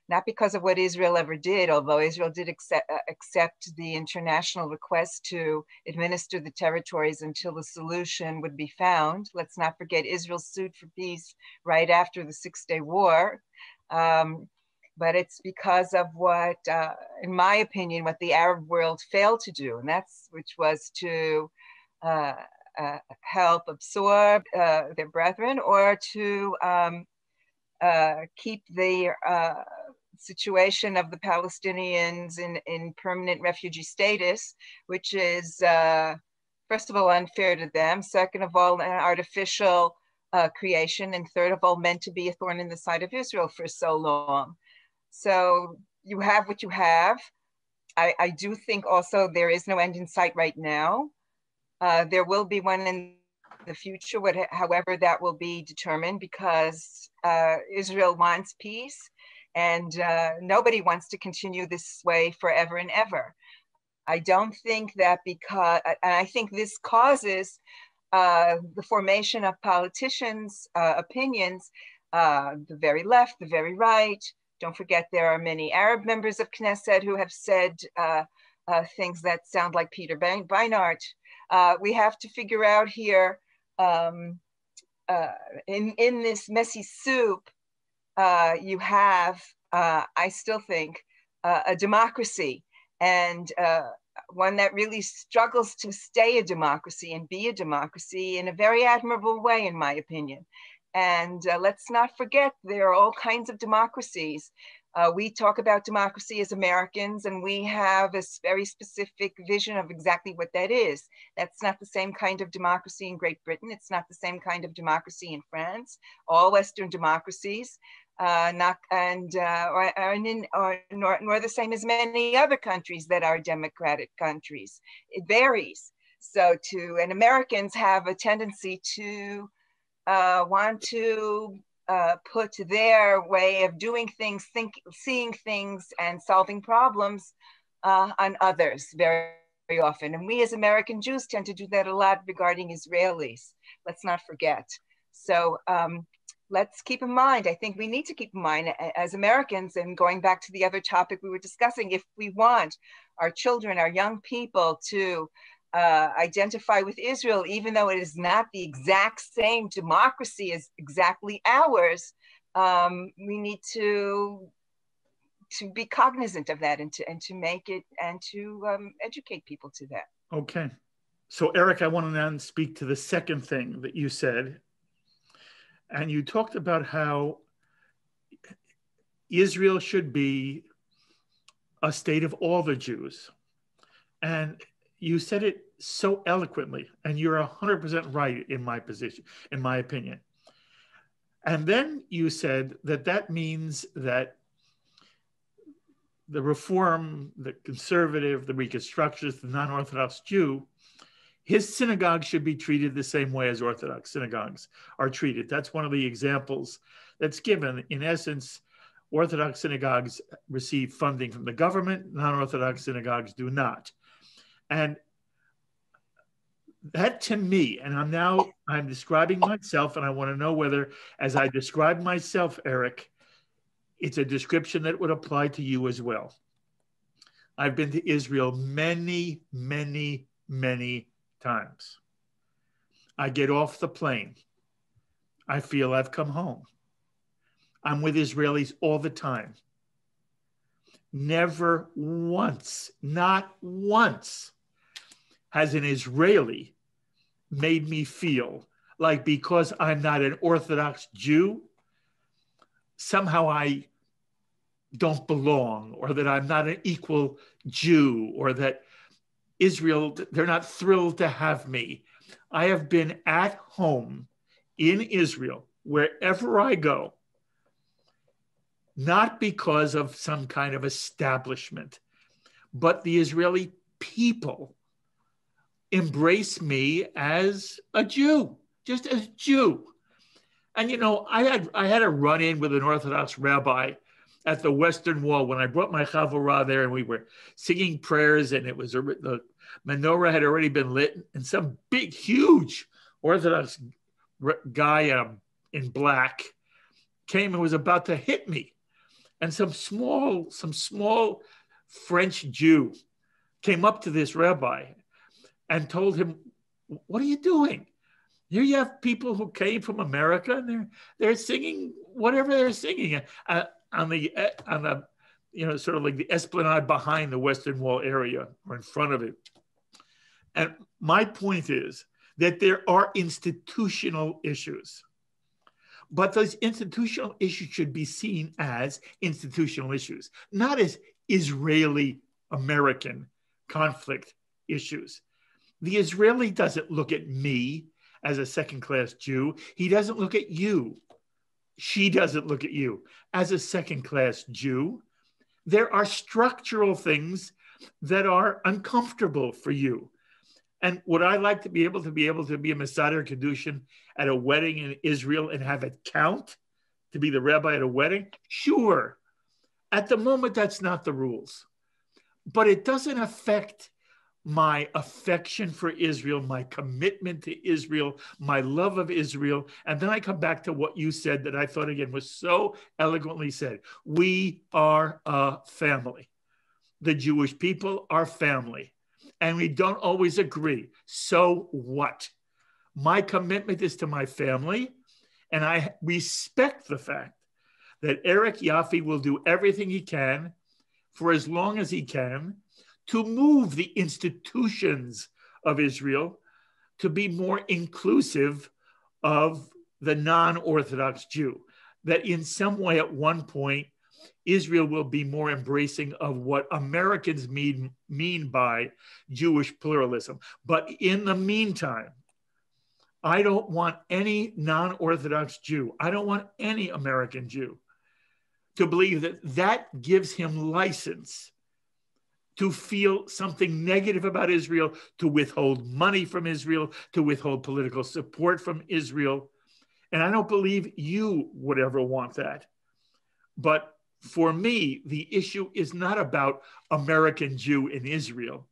not because of what Israel ever did, although Israel did accept the international request to administer the territories until the solution would be found. Let's not forget Israel sued for peace right after the Six-Day War. But it's because of what, in my opinion, what the Arab world failed to do, and which was to help absorb their brethren, or to keep the situation of the Palestinians in permanent refugee status, which is, first of all, unfair to them, second of all, an artificial creation, and third of all, meant to be a thorn in the side of Israel for so long. So you have what you have. I do think also there is no end in sight right now. There will be one in the future, however that will be determined, because Israel wants peace, and nobody wants to continue this way forever and ever. I don't think that and I think this causes the formation of politicians' opinions, the very left, the very right. Don't forget there are many Arab members of Knesset who have said things that sound like Peter Beinart. We have to figure out here, in this messy soup, you have, I still think, a democracy, and one that really struggles to stay a democracy and be a democracy in a very admirable way, in my opinion. And let's not forget, there are all kinds of democracies We talk about democracy as Americans, and we have a very specific vision of exactly what that is. That's not the same kind of democracy in Great Britain. It's not the same kind of democracy in France. All Western democracies nor the same as many other countries that are democratic countries. It varies. So and Americans have a tendency to want to put their way of doing things, seeing things and solving problems on others very, very often. And we as American Jews tend to do that a lot regarding Israelis. Let's not forget. So let's keep in mind, I think we need to keep in mind as Americans, and going back to the other topic we were discussing, if we want our children, our young people to identify with Israel, even though it is not the exact same democracy as exactly ours, we need to be cognizant of that and to make it and to educate people to that. Okay, so Eric, I want to now speak to the second thing that you said, and you talked about how Israel should be a state of all the Jews, and you said it so eloquently, and you're 100% right in my position, in my opinion. And then you said that that means that the Reform, the Conservative, the Reconstructionist, the non-Orthodox Jew, his synagogue should be treated the same way as Orthodox synagogues are treated. That's one of the examples that's given. In essence, Orthodox synagogues receive funding from the government, non-Orthodox synagogues do not. And that to me, and I'm describing myself, and I want to know whether, as I describe myself, Eric, it's a description that would apply to you as well. I've been to Israel many, many, many times. I get off the plane. I feel I've come home. I'm with Israelis all the time. Never once, not once, has an Israeli made me feel like because I'm not an Orthodox Jew, somehow I don't belong, or that I'm not an equal Jew, or that Israel, they're not thrilled to have me. I have been at home in Israel, wherever I go, not because of some kind of establishment, but the Israeli people embrace me as a Jew, just as Jew. And you know, I had a run-in with an Orthodox rabbi at the Western Wall when I brought my chavorah there, and we were singing prayers, and it was the menorah had already been lit, and some big, huge Orthodox guy in black came and was about to hit me, and some small French Jew came up to this rabbi and told him, "What are you doing? Here you have people who came from America, and they're singing whatever they're singing on the sort of like the esplanade behind the Western Wall area or in front of it." And my point is that there are institutional issues, but those institutional issues should be seen as institutional issues, not as Israeli-American conflict issues. The Israeli doesn't look at me as a second-class Jew. He doesn't look at you. She doesn't look at you as a second-class Jew. There are structural things that are uncomfortable for you. And would I like to be able to be a Masader Kedushin at a wedding in Israel and have it count to be the rabbi at a wedding? Sure. At the moment, that's not the rules. But it doesn't affect my affection for Israel, my commitment to Israel, my love of Israel. And then I come back to what you said that I thought again was so eloquently said. We are a family. The Jewish people are family. And we don't always agree. So what? My commitment is to my family. And I respect the fact that Eric Yoffie will do everything he can for as long as he can to move the institutions of Israel to be more inclusive of the non-Orthodox Jew. That in some way at one point, Israel will be more embracing of what Americans mean by Jewish pluralism. But in the meantime, I don't want any non-Orthodox Jew, I don't want any American Jew to believe that that gives him license to feel something negative about Israel, to withhold money from Israel, to withhold political support from Israel. And I don't believe you would ever want that. But for me, the issue is not about American Jew in Israel.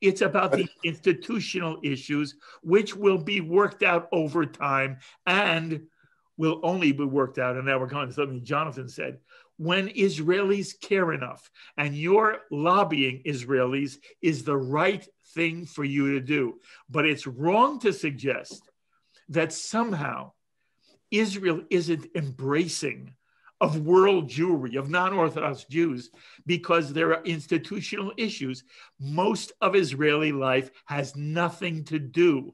It's about the institutional issues, which will be worked out over time and will only be worked out. And now we're going to something Jonathan said. When Israelis care enough, and you're lobbying Israelis is the right thing for you to do. But it's wrong to suggest that somehow Israel isn't embracing of world Jewry, of non-Orthodox Jews, because there are institutional issues. Most of Israeli life has nothing to do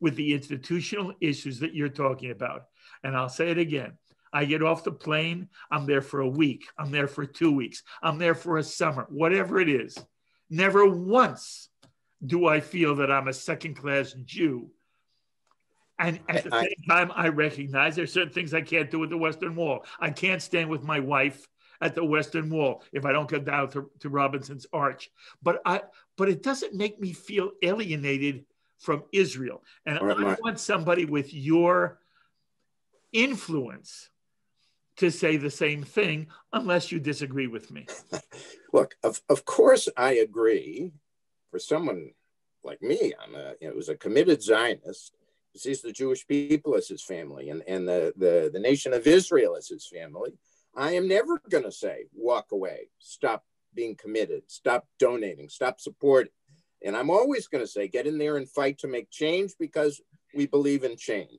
with the institutional issues that you're talking about. And I'll say it again. I get off the plane, I'm there for a week, I'm there for 2 weeks, I'm there for a summer, whatever it is. Never once do I feel that I'm a second-class Jew. And at the same time, I recognize there are certain things I can't do at the Western Wall. I can't stand with my wife at the Western Wall if I don't go down to Robinson's Arch. But it doesn't make me feel alienated from Israel. And I want somebody with your influence to say the same thing, unless you disagree with me. Look, of course I agree. For someone like me, who's a committed Zionist, he sees the Jewish people as his family and the nation of Israel as his family. I am never going to say, walk away, stop being committed, stop donating, stop supporting. And I'm always going to say, get in there and fight to make change, because we believe in change.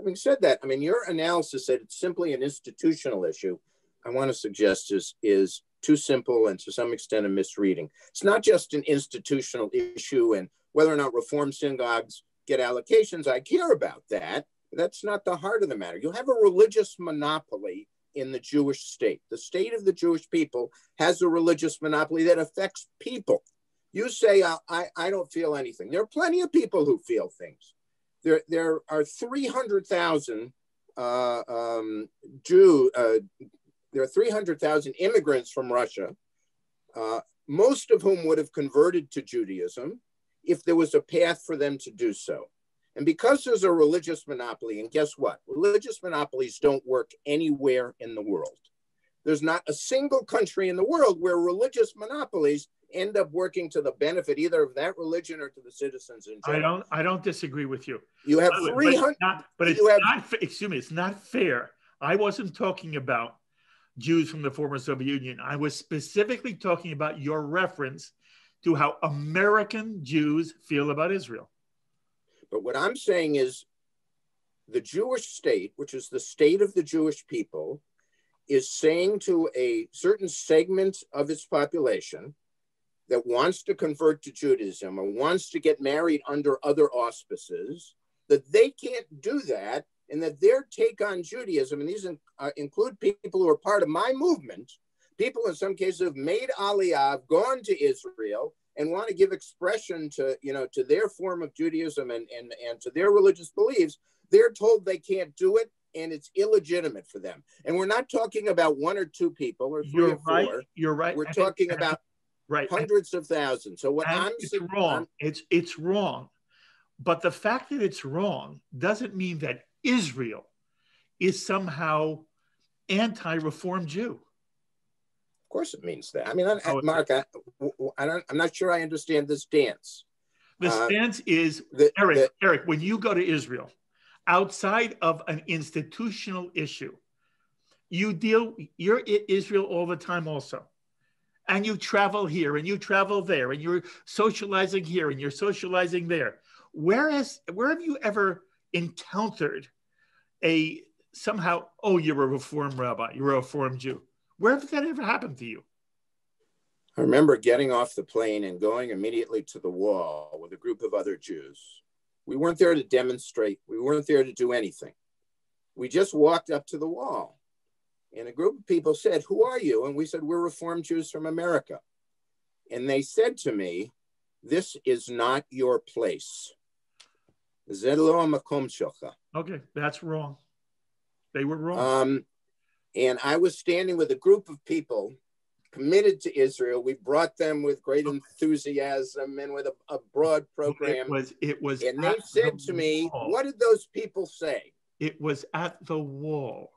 Having said that, I mean, your analysis that it's simply an institutional issue, I want to suggest is too simple and to some extent a misreading. It's not just an institutional issue, and whether or not Reform synagogues get allocations, I care about that. That's not the heart of the matter. You have a religious monopoly in the Jewish state. The state of the Jewish people has a religious monopoly that affects people. You say, I don't feel anything. There are plenty of people who feel things. There are 300,000 there are 300,000 immigrants from Russia, most of whom would have converted to Judaism if there was a path for them to do so. And because there's a religious monopoly, and guess what? Religious monopolies don't work anywhere in the world. There's not a single country in the world where religious monopolies end up working to the benefit either of that religion or to the citizens in general. I don't disagree with you. You have 300. Excuse me, it's not fair. I wasn't talking about Jews from the former Soviet Union. I was specifically talking about your reference to how American Jews feel about Israel. But what I'm saying is the Jewish state, which is the state of the Jewish people, is saying to a certain segment of its population that wants to convert to Judaism or wants to get married under other auspices, that they can't do that, and that their take on Judaism, and these include people who are part of my movement, people in some cases have made Aliyah, have gone to Israel, and want to give expression to, to their form of Judaism and to their religious beliefs. They're told they can't do it, and it's illegitimate for them. And we're not talking about one or two people or three or four. You're right. We're talking about hundreds of thousands. So what I'm saying, it's wrong. But the fact that it's wrong doesn't mean that Israel is somehow anti-Reform Jew. Of course it means that. I mean, Mark, I'm not sure I understand this dance. The stance is, Eric, when you go to Israel, outside of an institutional issue, you're in Israel all the time also. And you travel here and you travel there and you're socializing here and you're socializing there. Where have you ever encountered you're a Reform rabbi, you're a Reform Jew? Where has that ever happened to you? I remember getting off the plane and going immediately to the wall with a group of other Jews. We weren't there to demonstrate. We weren't there to do anything. We just walked up to the wall. And a group of people said, who are you? And we said, we're Reform Jews from America. And they said to me, this is not your place. Okay, that's wrong. They were wrong. And I was standing with a group of people committed to Israel. We brought them with great enthusiasm and with a broad program. It was and they said to me, what did those people say? It was at the wall.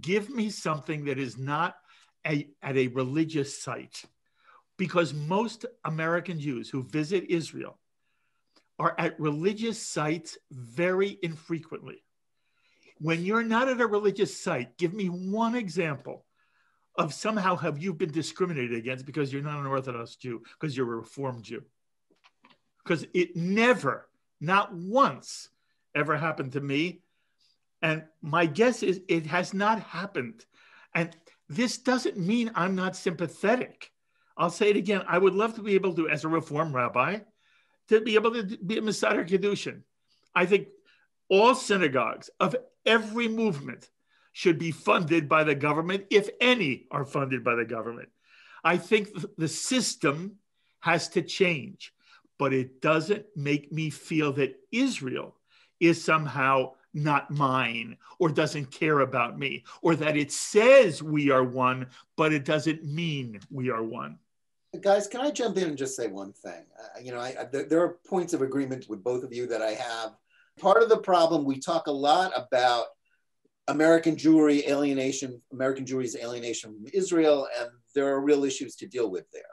Give me something that is not at a religious site. Because most American Jews who visit Israel are at religious sites very infrequently. When you're not at a religious site, give me one example of somehow have you been discriminated against because you're not an Orthodox Jew, because you're a Reformed Jew. Because it never, not once, ever happened to me. And my guess is it has not happened. And this doesn't mean I'm not sympathetic. I'll say it again. I would love to be able to, as a Reform rabbi, to be able to be a Masader Kedushin. I think all synagogues of every movement should be funded by the government, if any are funded by the government. I think the system has to change, but it doesn't make me feel that Israel is somehow not mine or doesn't care about me, or that it says we are one, but it doesn't mean we are one. Guys, can I jump in and just say one thing? There are points of agreement with both of you that I have. Part of the problem, we talk a lot about American Jewry's alienation from Israel, and there are real issues to deal with there.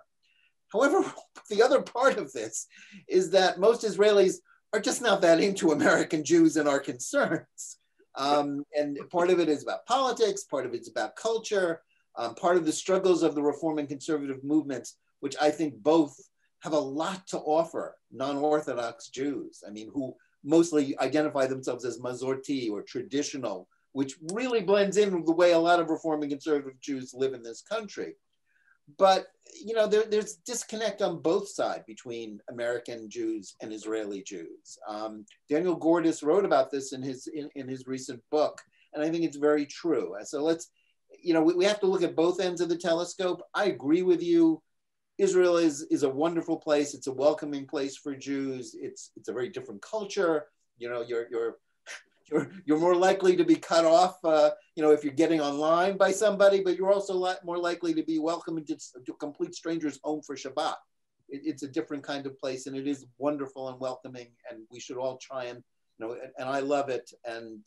However, the other part of this is that most Israelis are just not that into American Jews and our concerns. And part of it is about politics, part of it's about culture, part of the struggles of the Reform and Conservative movements, which I think both have a lot to offer non-Orthodox Jews, who mostly identify themselves as Masorti or traditional, which really blends in with the way a lot of Reform and Conservative Jews live in this country. But there's disconnect on both sides between American Jews and Israeli Jews. Daniel Gordis wrote about this in his recent book, and I think it's very true. So we have to look at both ends of the telescope. I agree with you. Israel is a wonderful place. It's a welcoming place for Jews. It's a very different culture. You're more likely to be cut off, if you're getting online by somebody, but you're also a lot more likely to be welcomed to complete strangers home for Shabbat. It's a different kind of place, and it is wonderful and welcoming, and we should all try and, and I love it. And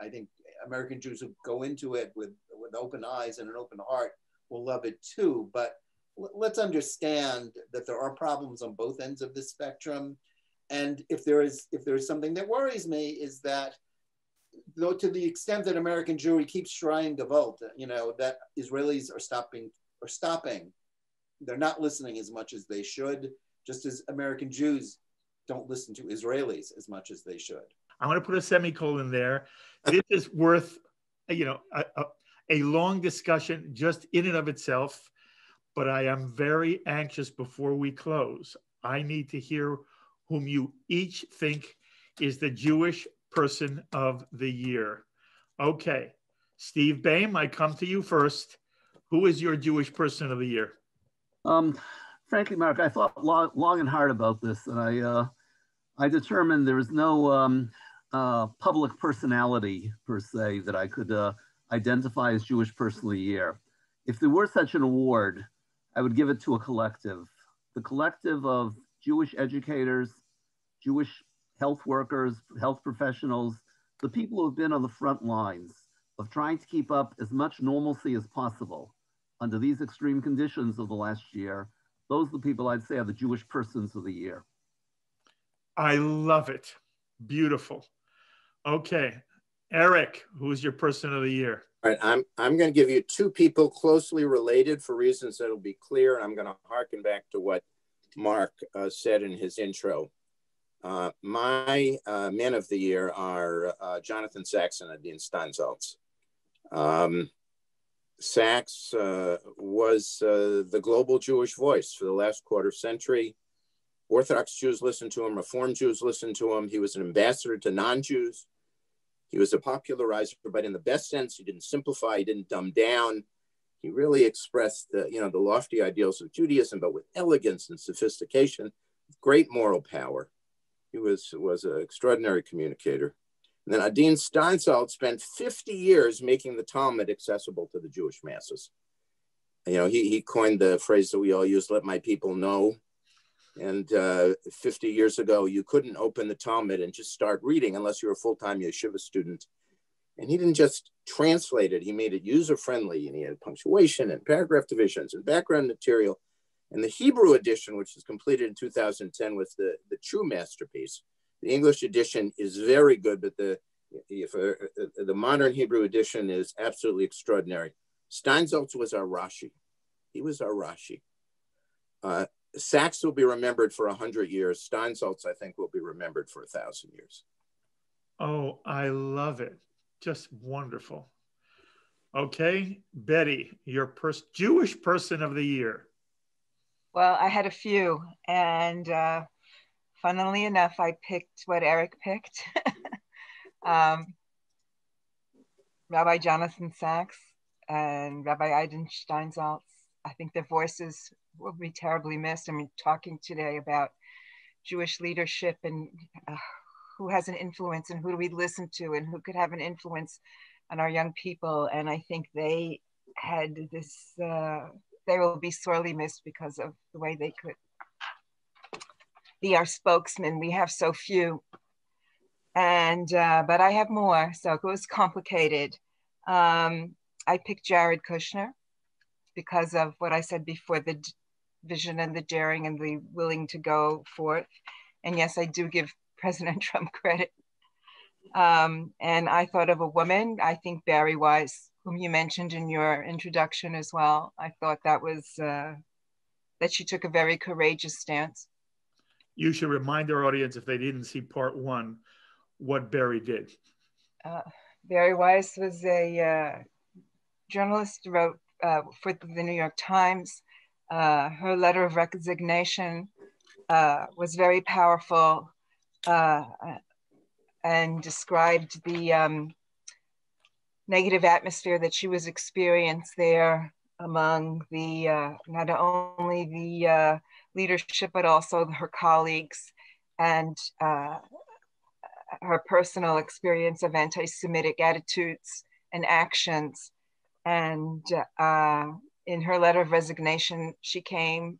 I think American Jews who go into it with open eyes and an open heart will love it too. But let's understand that there are problems on both ends of the spectrum. And if there is something that worries me is that, though to the extent that American Jewry keeps Schreien Gewalt, that Israelis are stopping. They're not listening as much as they should, just as American Jews don't listen to Israelis as much as they should. I want to put a semicolon there. This is worth, a long discussion just in and of itself, but I am very anxious before we close. I need to hear whom you each think is the Jewish person of the year. Okay, Steve Bayme, I come to you first. Who is your Jewish person of the year? Frankly, Mark, I thought long and hard about this, and I determined there was no public personality per se that I could identify as Jewish person of the year. If there were such an award, I would give it to a collective. The collective of Jewish educators, Jewish health workers, health professionals, the people who have been on the front lines of trying to keep up as much normalcy as possible under these extreme conditions of the last year. Those are the people I'd say are the Jewish persons of the year. I love it. Beautiful. Okay. Eric, who is your person of the year? All right, I'm going to give you two people closely related for reasons that will be clear, and I'm going to harken back to what Mark said in his intro. My men of the year are Jonathan Sacks and Adin Steinsaltz. Sacks was the global Jewish voice for the last quarter century. Orthodox Jews listened to him, Reform Jews listened to him. He was an ambassador to non-Jews. He was a popularizer, but in the best sense. He didn't simplify, he didn't dumb down. He really expressed the lofty ideals of Judaism, but with elegance and sophistication, great moral power. He was an extraordinary communicator. And then Adin Steinsaltz spent 50 years making the Talmud accessible to the Jewish masses. He coined the phrase that we all use, "Let my people know." And 50 years ago, you couldn't open the Talmud and just start reading unless you were a full-time yeshiva student. And he didn't just translate it, he made it user-friendly, and he had punctuation and paragraph divisions and background material. And the Hebrew edition, which was completed in 2010, was the true masterpiece. The English edition is very good, but the modern Hebrew edition is absolutely extraordinary. Steinsaltz was our Rashi. He was our Rashi. Sacks will be remembered for 100 years. Steinsaltz, I think, will be remembered for 1,000 years. Oh, I love it. Just wonderful. Okay, Betty, your Jewish person of the year. Well, I had a few, and funnily enough, I picked what Eric picked. Rabbi Jonathan Sacks and Rabbi Adin Steinsaltz. I think their voices will be terribly missed. I mean, talking today about Jewish leadership and who has an influence and who do we listen to and who could have an influence on our young people. And I think they had this, they will be sorely missed because of the way they could be our spokesman. We have so few, and but I have more, so it was complicated. I picked Jared Kushner because of what I said before, the vision and the daring and the willing to go forth. And yes, I do give President Trump credit. And I thought of a woman, I think Bari Weiss, whom you mentioned in your introduction as well. I thought that was, that she took a very courageous stance. You should remind our audience, if they didn't see part one, what Bari did. Bari Weiss was a journalist, wrote for the New York Times. Her letter of resignation was very powerful, and described the negative atmosphere that she was experiencing there among the, not only the leadership, but also her colleagues, and her personal experience of anti-Semitic attitudes and actions. And in her letter of resignation, she came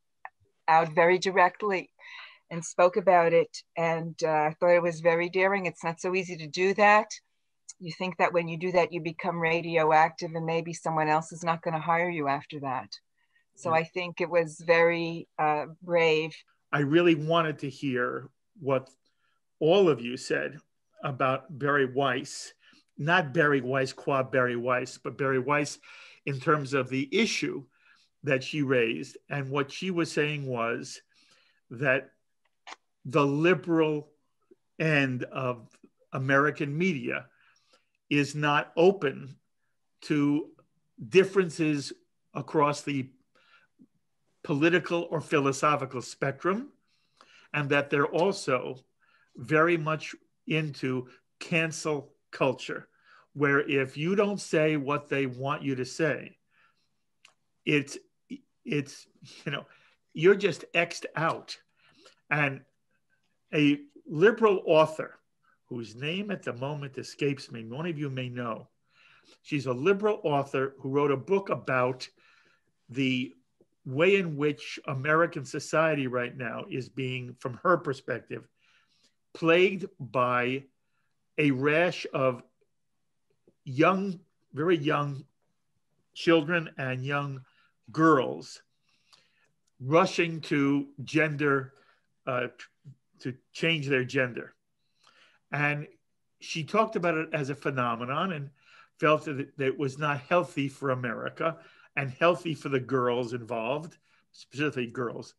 out very directly and spoke about it. And I thought it was very daring. It's not so easy to do that. You think that when you do that, you become radioactive and maybe someone else is not going to hire you after that. So I think it was very brave. I really wanted to hear what all of you said about Bari Weiss, not Bari Weiss qua Bari Weiss, but Bari Weiss in terms of the issue that she raised. And what she was saying was that the liberal end of American media is not open to differences across the political or philosophical spectrum, and that they're also very much into cancel culture, where if you don't say what they want you to say, it's you're just X'd out. And a liberal author, whose name at the moment escapes me, one of you may know, she's a liberal author who wrote a book about the way in which American society right now is being, from her perspective, plagued by a rash of young, very young children and young girls rushing to gender, to change their gender. And she talked about it as a phenomenon and felt that it was not healthy for America and healthy for the girls involved, specifically girls.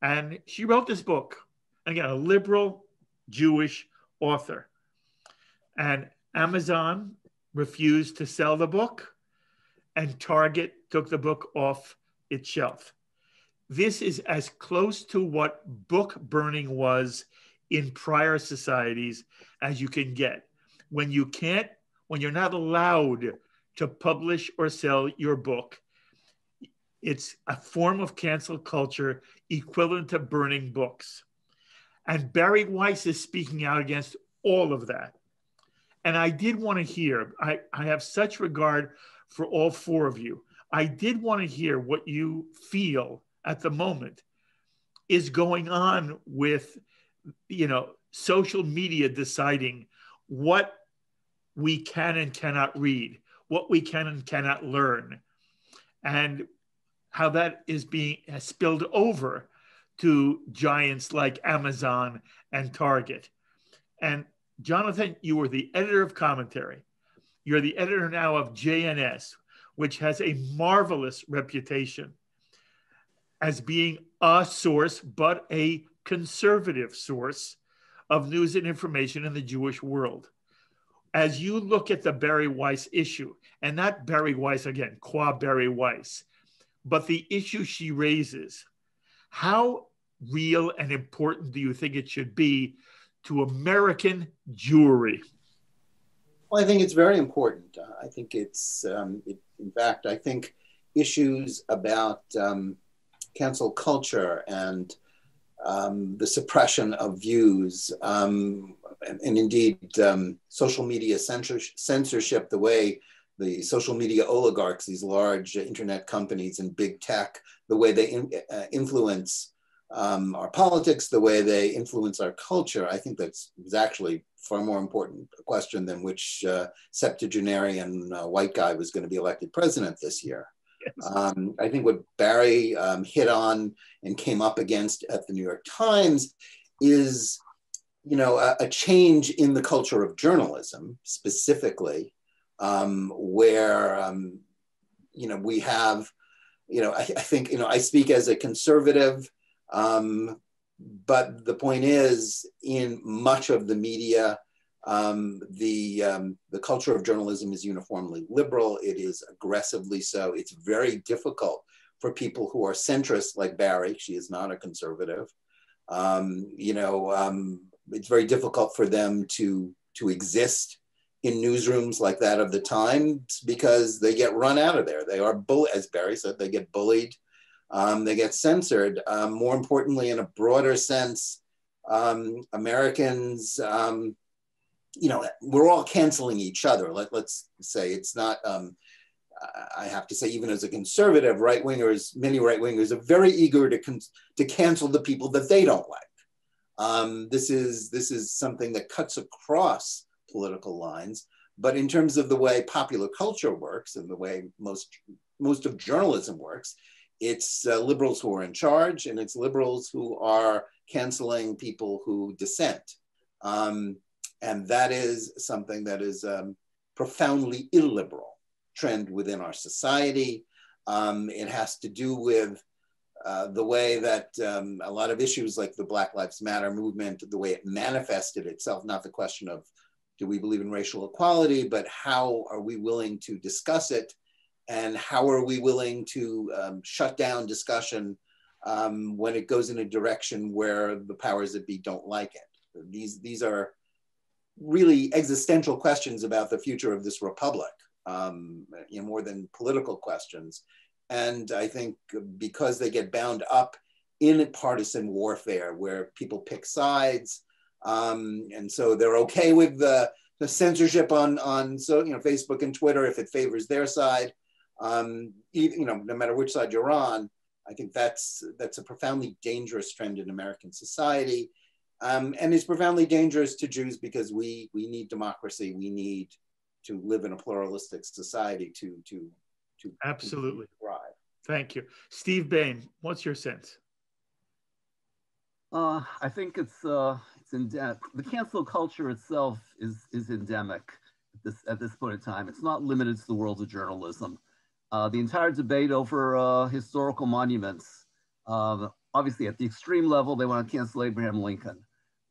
And she wrote this book, again, a liberal Jewish author. And Amazon refused to sell the book, and Target took the book off its shelf. This is as close to what book burning was in prior societies as you can get. when you're not allowed to publish or sell your book, it's a form of cancel culture equivalent to burning books. And Bari Weiss is speaking out against all of that. And I did want to hear, I have such regard for all four of you. I did want to hear what you feel at the moment is going on with, you know, social media deciding what we can and cannot read, what we can and cannot learn, and how that is being spilled over to giants like Amazon and Target. And Jonathan, you were the editor of Commentary. You're the editor now of JNS, which has a marvelous reputation as being a source, but a conservative source of news and information in the Jewish world. As you look at the Bari Weiss issue, and not Bari Weiss again, qua Bari Weiss, but the issue she raises, how real and important do you think it should be to American Jewry? Well, I think it's very important. I think it's, in fact, I think issues about cancel culture and the suppression of views and indeed social media censorship, the way the social media oligarchs, these large internet companies and big tech, the way they influence our politics, the way they influence our culture, I think that's actually far more important a question than which septuagenarian white guy was going to be elected president this year. Yes. I think what Bari hit on and came up against at the New York Times is, you know, a change in the culture of journalism specifically, where, you know, we have, you know, I think, you know, I speak as a conservative, but the point is, in much of the media, the culture of journalism is uniformly liberal. It is aggressively so. It's very difficult for people who are centrist, like Bari. She is not a conservative. You know, it's very difficult for them to exist in newsrooms like that of the Times because they get run out of there. They are bullied, as Bari said. They get bullied. They get censored. More importantly, in a broader sense, Americans. You know, we're all canceling each other. Let's say it's not, I have to say, even as a conservative, right-wingers, many right-wingers are very eager to cancel the people that they don't like. This is something that cuts across political lines, but in terms of the way popular culture works and the way most of journalism works, it's liberals who are in charge and it's liberals who are canceling people who dissent. And that is something that is a profoundly illiberal trend within our society. It has to do with the way that a lot of issues like the Black Lives Matter movement, the way it manifested itself, not the question of do we believe in racial equality, but how are we willing to discuss it? And how are we willing to shut down discussion when it goes in a direction where the powers that be don't like it? These are really existential questions about the future of this republic, you know, more than political questions. And I think because they get bound up in partisan warfare where people pick sides, and so they're okay with the censorship on so, you know, Facebook and Twitter if it favors their side, you know, no matter which side you're on. I think that's a profoundly dangerous trend in American society. And it's profoundly dangerous to Jews because we need democracy. We need to live in a pluralistic society to absolutely thrive. Thank you. Steve Bayme, what's your sense? I think it's endemic. The cancel culture itself is endemic at this point in time. It's not limited to the world of journalism. The entire debate over historical monuments, obviously at the extreme level, they want to cancel Abraham Lincoln.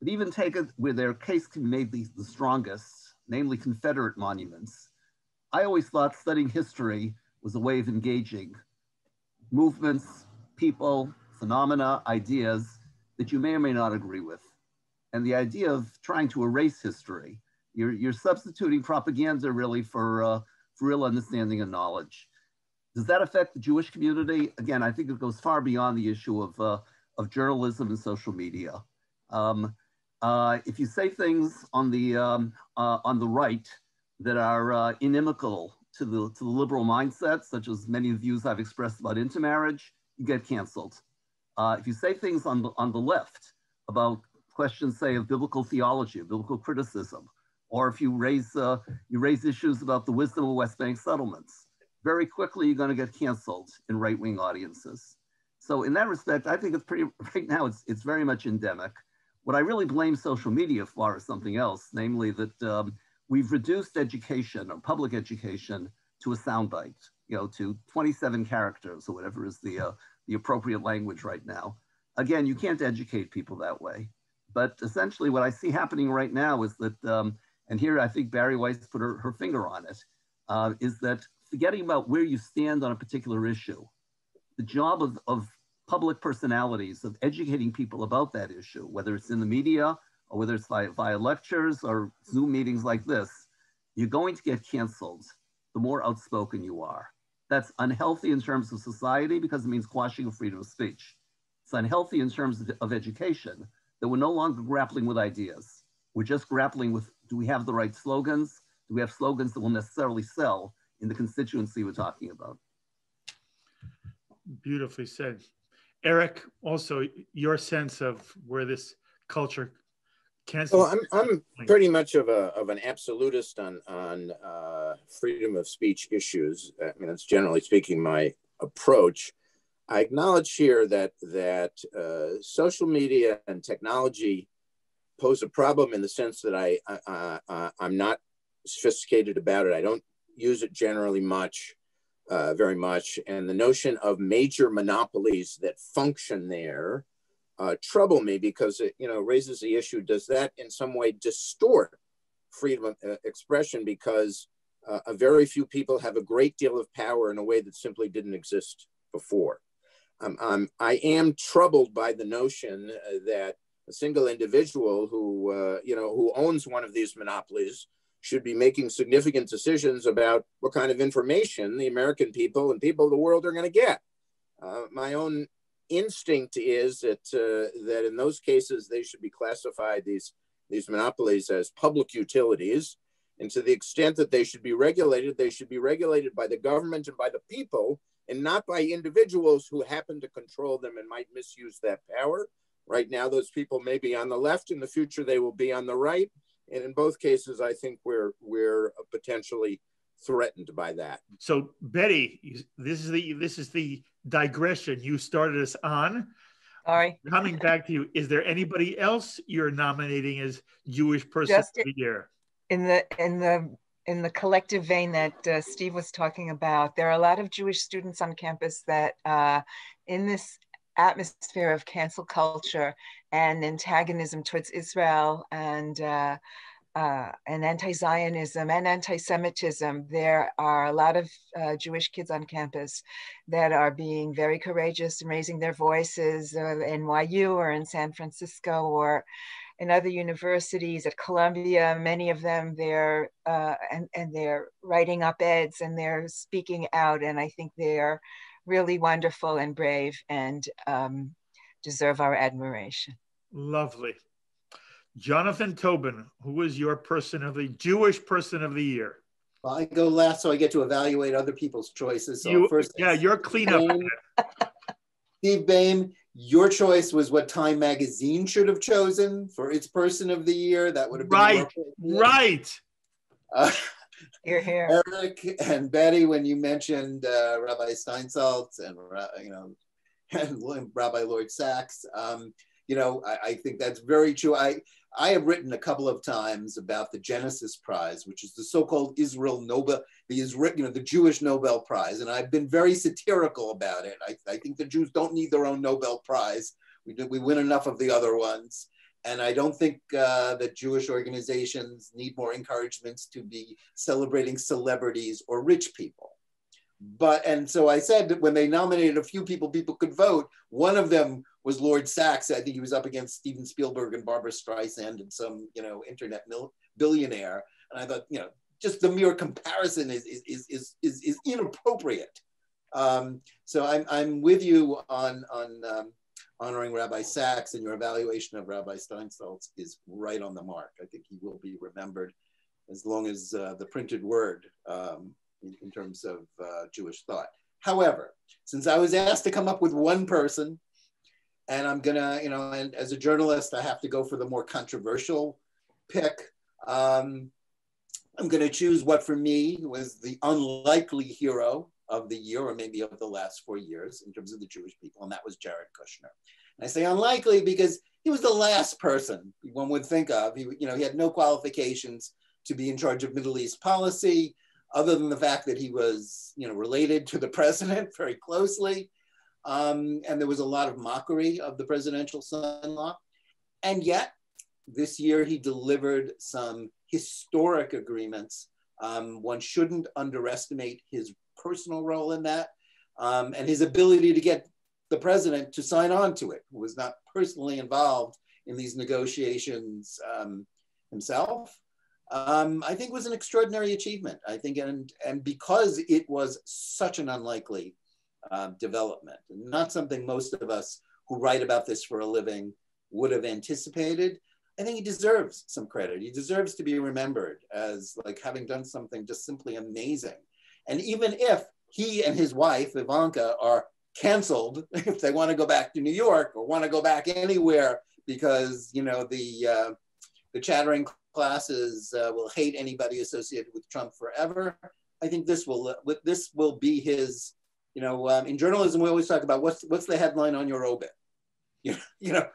But even take it where their case can be made the strongest, namely Confederate monuments. I always thought studying history was a way of engaging movements, people, phenomena, ideas that you may or may not agree with. And the idea of trying to erase history You're substituting propaganda really for real understanding and knowledge. Does that affect the Jewish community? Again, I think it goes far beyond the issue of journalism and social media. If you say things on the right that are inimical to the liberal mindset, such as many of the views I've expressed about intermarriage, you get canceled. If you say things on the left about questions, say, of biblical theology, of biblical criticism, or if you raise issues about the wisdom of West Bank settlements, very quickly you're going to get canceled in right-wing audiences. So in that respect, I think it's right now it's very much endemic. What I really blame social media for is something else, namely that we've reduced education or public education to a soundbite, you know, to 27 characters or whatever is the appropriate language right now. Again, you can't educate people that way. But essentially what I see happening right now is that, and here I think Bari Weiss put her finger on it, is that forgetting about where you stand on a particular issue, the job of public personalities, of educating people about that issue, whether it's in the media or whether it's via lectures or Zoom meetings like this, you're going to get canceled the more outspoken you are. That's unhealthy in terms of society because it means quashing of freedom of speech. It's unhealthy in terms of education that we're no longer grappling with ideas. We're just grappling with, do we have the right slogans? Do we have slogans that will necessarily sell in the constituency we're talking about? Beautifully said. Eric, also your sense of where this culture cancel. Well, I'm pretty much of an absolutist on freedom of speech issues. I mean, that's generally speaking my approach. I acknowledge here that social media and technology pose a problem in the sense that I'm not sophisticated about it. I don't use it generally much, very much. And the notion of major monopolies that function there trouble me because it, you know, raises the issue, does that in some way distort freedom of expression because a very few people have a great deal of power in a way that simply didn't exist before. I am troubled by the notion that a single individual who owns one of these monopolies should be making significant decisions about what kind of information the American people and people of the world are going to get. My own instinct is that in those cases, they should be classified, these monopolies, as public utilities. And to the extent that they should be regulated by the government and by the people and not by individuals who happen to control them and might misuse that power. Right now, those people may be on the left. In the future, they will be on the right. And in both cases, I think we're potentially threatened by that. So Betty, this is the digression you started us on. All right. Coming back to you, is there anybody else you're nominating as Jewish Person of the Year? In the collective vein that Steve was talking about, there are a lot of Jewish students on campus that in this atmosphere of cancel culture and antagonism towards Israel and anti-Zionism and anti-Semitism, there are a lot of Jewish kids on campus that are being very courageous and raising their voices in NYU or in San Francisco or in other universities, at Columbia. Many of them, they're and they're writing op-eds and they're speaking out, and I think they're really wonderful and brave and deserve our admiration. Lovely. Jonathan Tobin, who is your Jewish Person of the Year? Well, I go last, so I get to evaluate other people's choices. So first, yeah, your cleanup. Steve Bayme, your choice was what Time Magazine should have chosen for its Person of the Year. That would have been right. You're here. Eric and Betty, when you mentioned Rabbi Steinsaltz and Rabbi Lloyd Sacks, you know, I think that's very true. I have written a couple of times about the Genesis Prize, which is the so-called the Jewish Nobel Prize. And I've been very satirical about it. I think the Jews don't need their own Nobel Prize. We win enough of the other ones. And I don't think that Jewish organizations need more encouragements to be celebrating celebrities or rich people. And so I said that when they nominated a few people could vote, one of them was Lord Sacks. I think he was up against Steven Spielberg and Barbara Streisand and some, you know, internet billionaire. And I thought, you know, just the mere comparison is inappropriate. So I'm with you on honoring Rabbi Sacks, and your evaluation of Rabbi Steinsaltz is right on the mark. I think he will be remembered as long as the printed word in terms of Jewish thought. However, since I was asked to come up with one person, and I'm gonna, you know, and as a journalist, I have to go for the more controversial pick. I'm gonna choose what for me was the unlikely hero of the year, or maybe of the last 4 years in terms of the Jewish people, and that was Jared Kushner. And I say unlikely because he was the last person one would think of. He, you know, he had no qualifications to be in charge of Middle East policy, other than the fact that he was, you know, related to the president very closely. And there was a lot of mockery of the presidential son-in-law. And yet, this year he delivered some historic agreements. One shouldn't underestimate his personal role in that, and his ability to get the president to sign on to it, who was not personally involved in these negotiations himself. I think was an extraordinary achievement, I think, and because it was such an unlikely development, not something most of us who write about this for a living would have anticipated, I think he deserves some credit. He deserves to be remembered as like having done something just simply amazing. And even if he and his wife, Ivanka, are canceled, if they want to go back to New York or want to go back anywhere because, you know, the chattering classes will hate anybody associated with Trump forever. I think this will be his, you know, in journalism, we always talk about what's the headline on your obit? You know,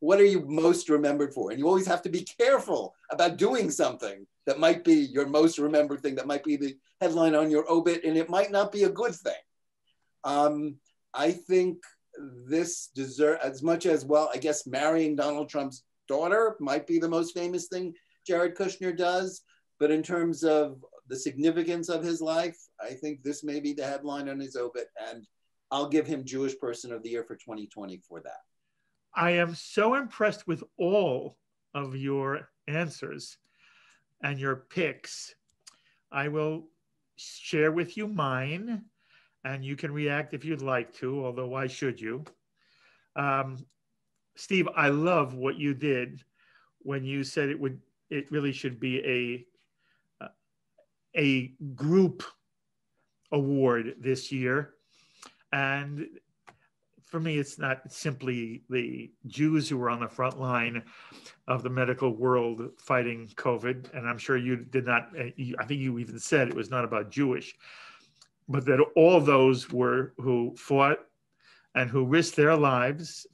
what are you most remembered for? And you always have to be careful about doing something that might be your most remembered thing, that might be the headline on your obit, and it might not be a good thing. I think this deserves, as much as, well, I guess marrying Donald Trump's daughter might be the most famous thing Jared Kushner does, but in terms of the significance of his life, I think this may be the headline on his obit, and I'll give him Jewish Person of the Year for 2020 for that. I am so impressed with all of your answers and your picks. I will share with you mine, and you can react if you'd like to, although why should you? Steve, I love what you did when you said it really should be a group award this year. And for me, it's not simply the Jews who were on the front line of the medical world fighting COVID. And I'm sure you did not, I think you even said it was not about Jewish, but that all those were who fought and who risked their lives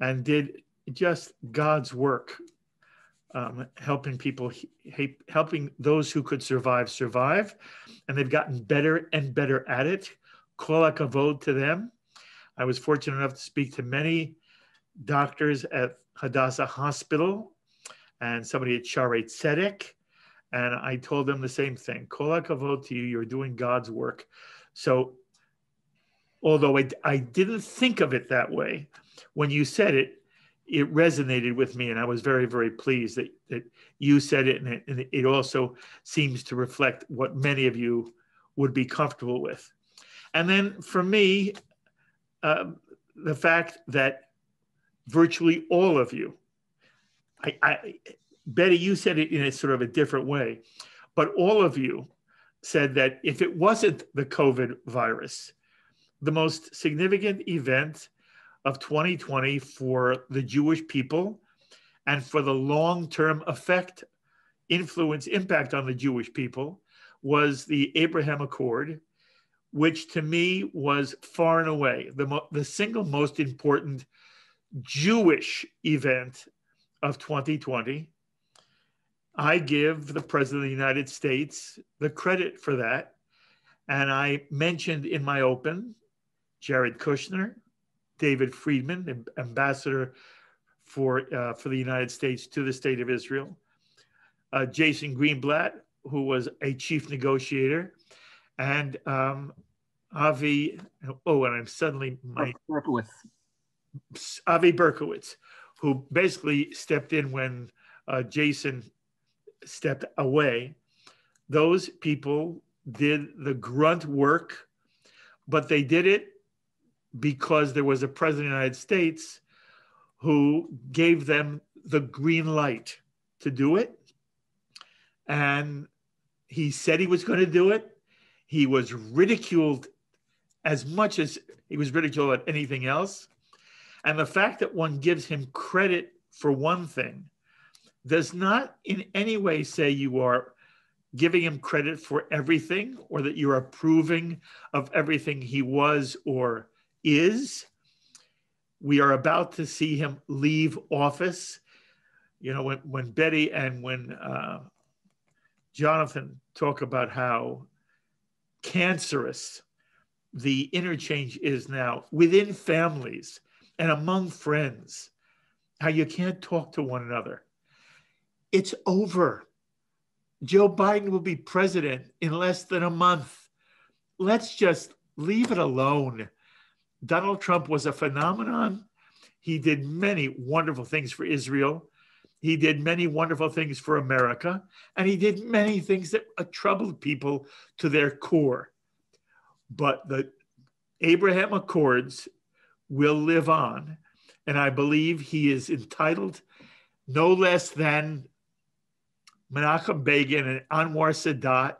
and did just God's work, helping people, helping those who could survive. And they've gotten better and better at it. Kol hakavod to them. I was fortunate enough to speak to many doctors at Hadassah Hospital and somebody at Sha'arei Tzedek, and I told them the same thing. Kol hakavod to you, you're doing God's work. So although I didn't think of it that way, when you said it, it resonated with me, and I was very, very pleased that you said it, and it also seems to reflect what many of you would be comfortable with. And then for me, the fact that virtually all of you, Betty, you said it in a sort of a different way, but all of you said that if it wasn't the COVID virus, the most significant event of 2020 for the Jewish people and for the long-term effect, influence, impact on the Jewish people was the Abraham Accord, which to me was far and away the single most important Jewish event of 2020. I give the President of the United States the credit for that. And I mentioned in my open, Jared Kushner, David Friedman, ambassador for the United States to the State of Israel, Jason Greenblatt, who was a chief negotiator, and Avi, oh, and I'm suddenly my Berkowitz. Avi Berkowitz, who basically stepped in when Jason stepped away. Those people did the grunt work, but they did it because there was a president of the United States who gave them the green light to do it. And he said he was going to do it. He was ridiculed as much as he was ridiculed at anything else. And the fact that one gives him credit for one thing does not in any way say you are giving him credit for everything or that you're approving of everything he was or is. We are about to see him leave office. You know, when Betty and when Jonathan talk about how cancerous the interchange is now within families and among friends, how you can't talk to one another. It's over. Joe Biden will be president in less than a month. Let's just leave it alone. Donald Trump was a phenomenon. He did many wonderful things for Israel. He did many wonderful things for America. And he did many things that troubled people to their core. But the Abraham Accords will live on. And I believe he is entitled no less than Menachem Begin and Anwar Sadat,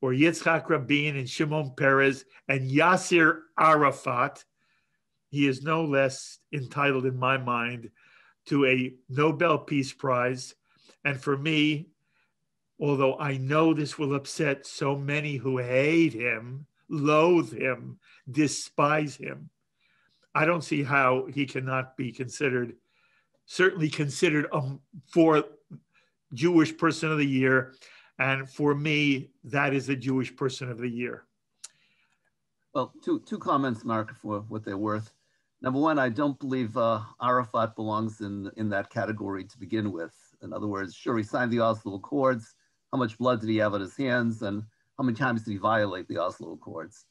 or Yitzhak Rabin and Shimon Peres and Yasser Arafat. He is no less entitled, in my mind, to a Nobel Peace Prize. And for me, although I know this will upset so many who hate him, loathe him, despise him, I don't see how he cannot be considered, certainly considered for Jewish Person of the Year. And for me, that is the Jewish Person of the Year. Well, two comments, Mark, for what they're worth. Number one, I don't believe Arafat belongs in that category to begin with. In other words, sure, he signed the Oslo Accords. How much blood did he have on his hands? And how many times did he violate the Oslo Accords?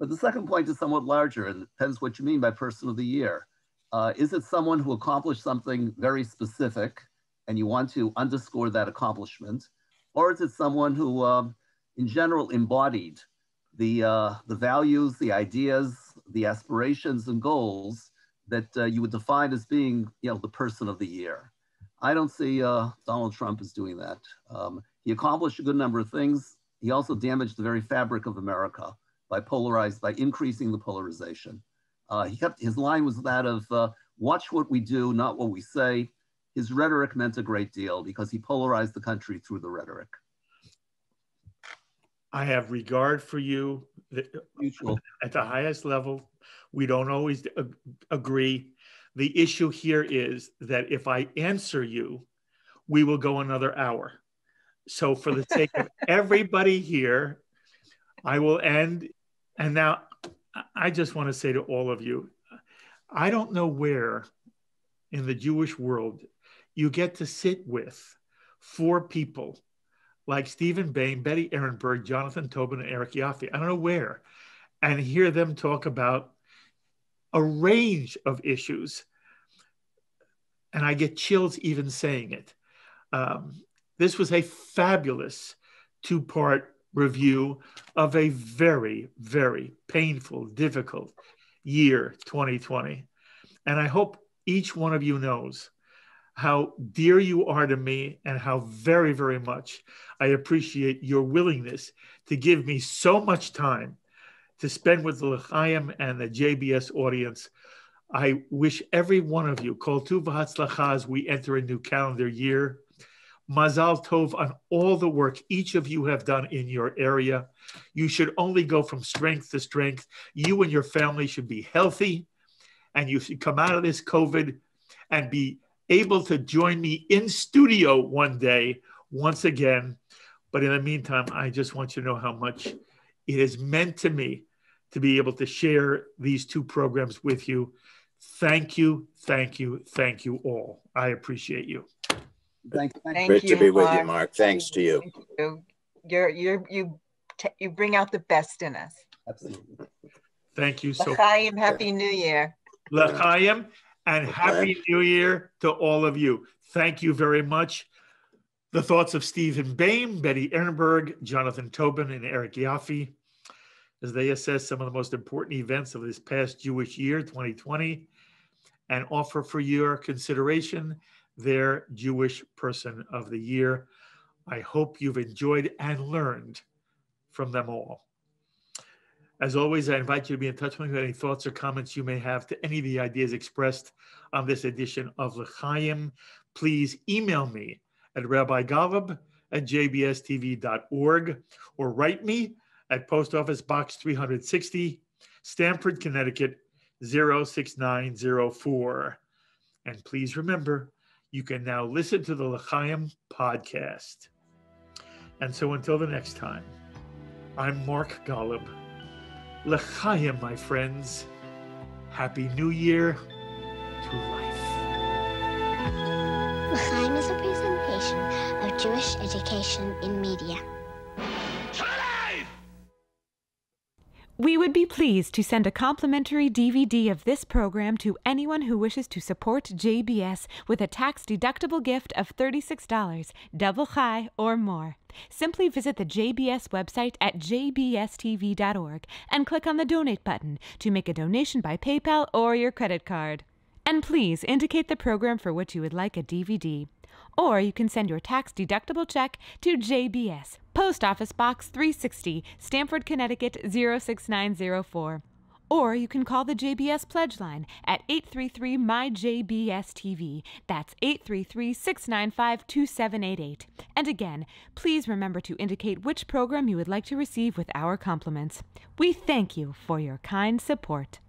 But the second point is somewhat larger, and it depends what you mean by Person of the Year. Is it someone who accomplished something very specific, and you want to underscore that accomplishment? Or is it someone who, in general, embodied the values, the ideas, the aspirations and goals that you would define as being, you know, the Person of the Year? I don't see Donald Trump as doing that. He accomplished a good number of things. He also damaged the very fabric of America by increasing the polarization. His line was that of watch what we do, not what we say. His rhetoric meant a great deal because he polarized the country through the rhetoric. I have regard for you at the highest level. We don't always agree. The issue here is that if I answer you, we will go another hour. So for the sake of everybody here, I will end. And now I just want to say to all of you, I don't know where in the Jewish world you get to sit with four people like Stephen Bayme, Betty Ehrenberg, Jonathan Tobin, and Eric Yoffie. I don't know where. And hear them talk about a range of issues. And I get chills even saying it. This was a fabulous two-part review of a very, very painful, difficult year, 2020. And I hope each one of you knows how dear you are to me and how very, very much I appreciate your willingness to give me so much time to spend with the L'Chayim and the JBS audience. I wish every one of you, Kol Tuv V'Hatzlacha, as we enter a new calendar year, Mazal Tov on all the work each of you have done in your area. You should only go from strength to strength. You and your family should be healthy, and you should come out of this COVID and be able to join me in studio one day, once again. But in the meantime, I just want you to know how much it has meant to me to be able to share these two programs with you. Thank you, thank you, thank you all. I appreciate you. Thank you. Great to be with you, Mark. Thanks to you. Thank you. You bring out the best in us. Absolutely. Thank you so much. L'Chayim, Happy New Year. L'Chayim, and Happy New Year to all of you. Thank you very much. The thoughts of Stephen Bayme, Betty Ehrenberg, Jonathan Tobin, and Eric Yoffie as they assess some of the most important events of this past Jewish year, 2020, and offer for your consideration their Jewish Person of the Year. I hope you've enjoyed and learned from them all. As always, I invite you to be in touch with me with any thoughts or comments you may have to any of the ideas expressed on this edition of L'Chayim. Please email me at rabbigalib@jbstv.org or write me at Post Office Box 360, Stamford, Connecticut, 06904. And please remember, you can now listen to the L'Chayim podcast. And so until the next time, I'm Mark Golub. L'Chayim, my friends. Happy New Year to life. L'Chayim is a presentation of Jewish education in media. We would be pleased to send a complimentary DVD of this program to anyone who wishes to support JBS with a tax-deductible gift of $36, double chai or more. Simply visit the JBS website at jbstv.org and click on the Donate button to make a donation by PayPal or your credit card. And please indicate the program for which you would like a DVD. Or you can send your tax-deductible check to JBS, Post Office Box 360, Stamford, Connecticut, 06904. Or you can call the JBS Pledge Line at 833-MY-JBS-TV. That's 833-695-2788. And again, please remember to indicate which program you would like to receive with our compliments. We thank you for your kind support.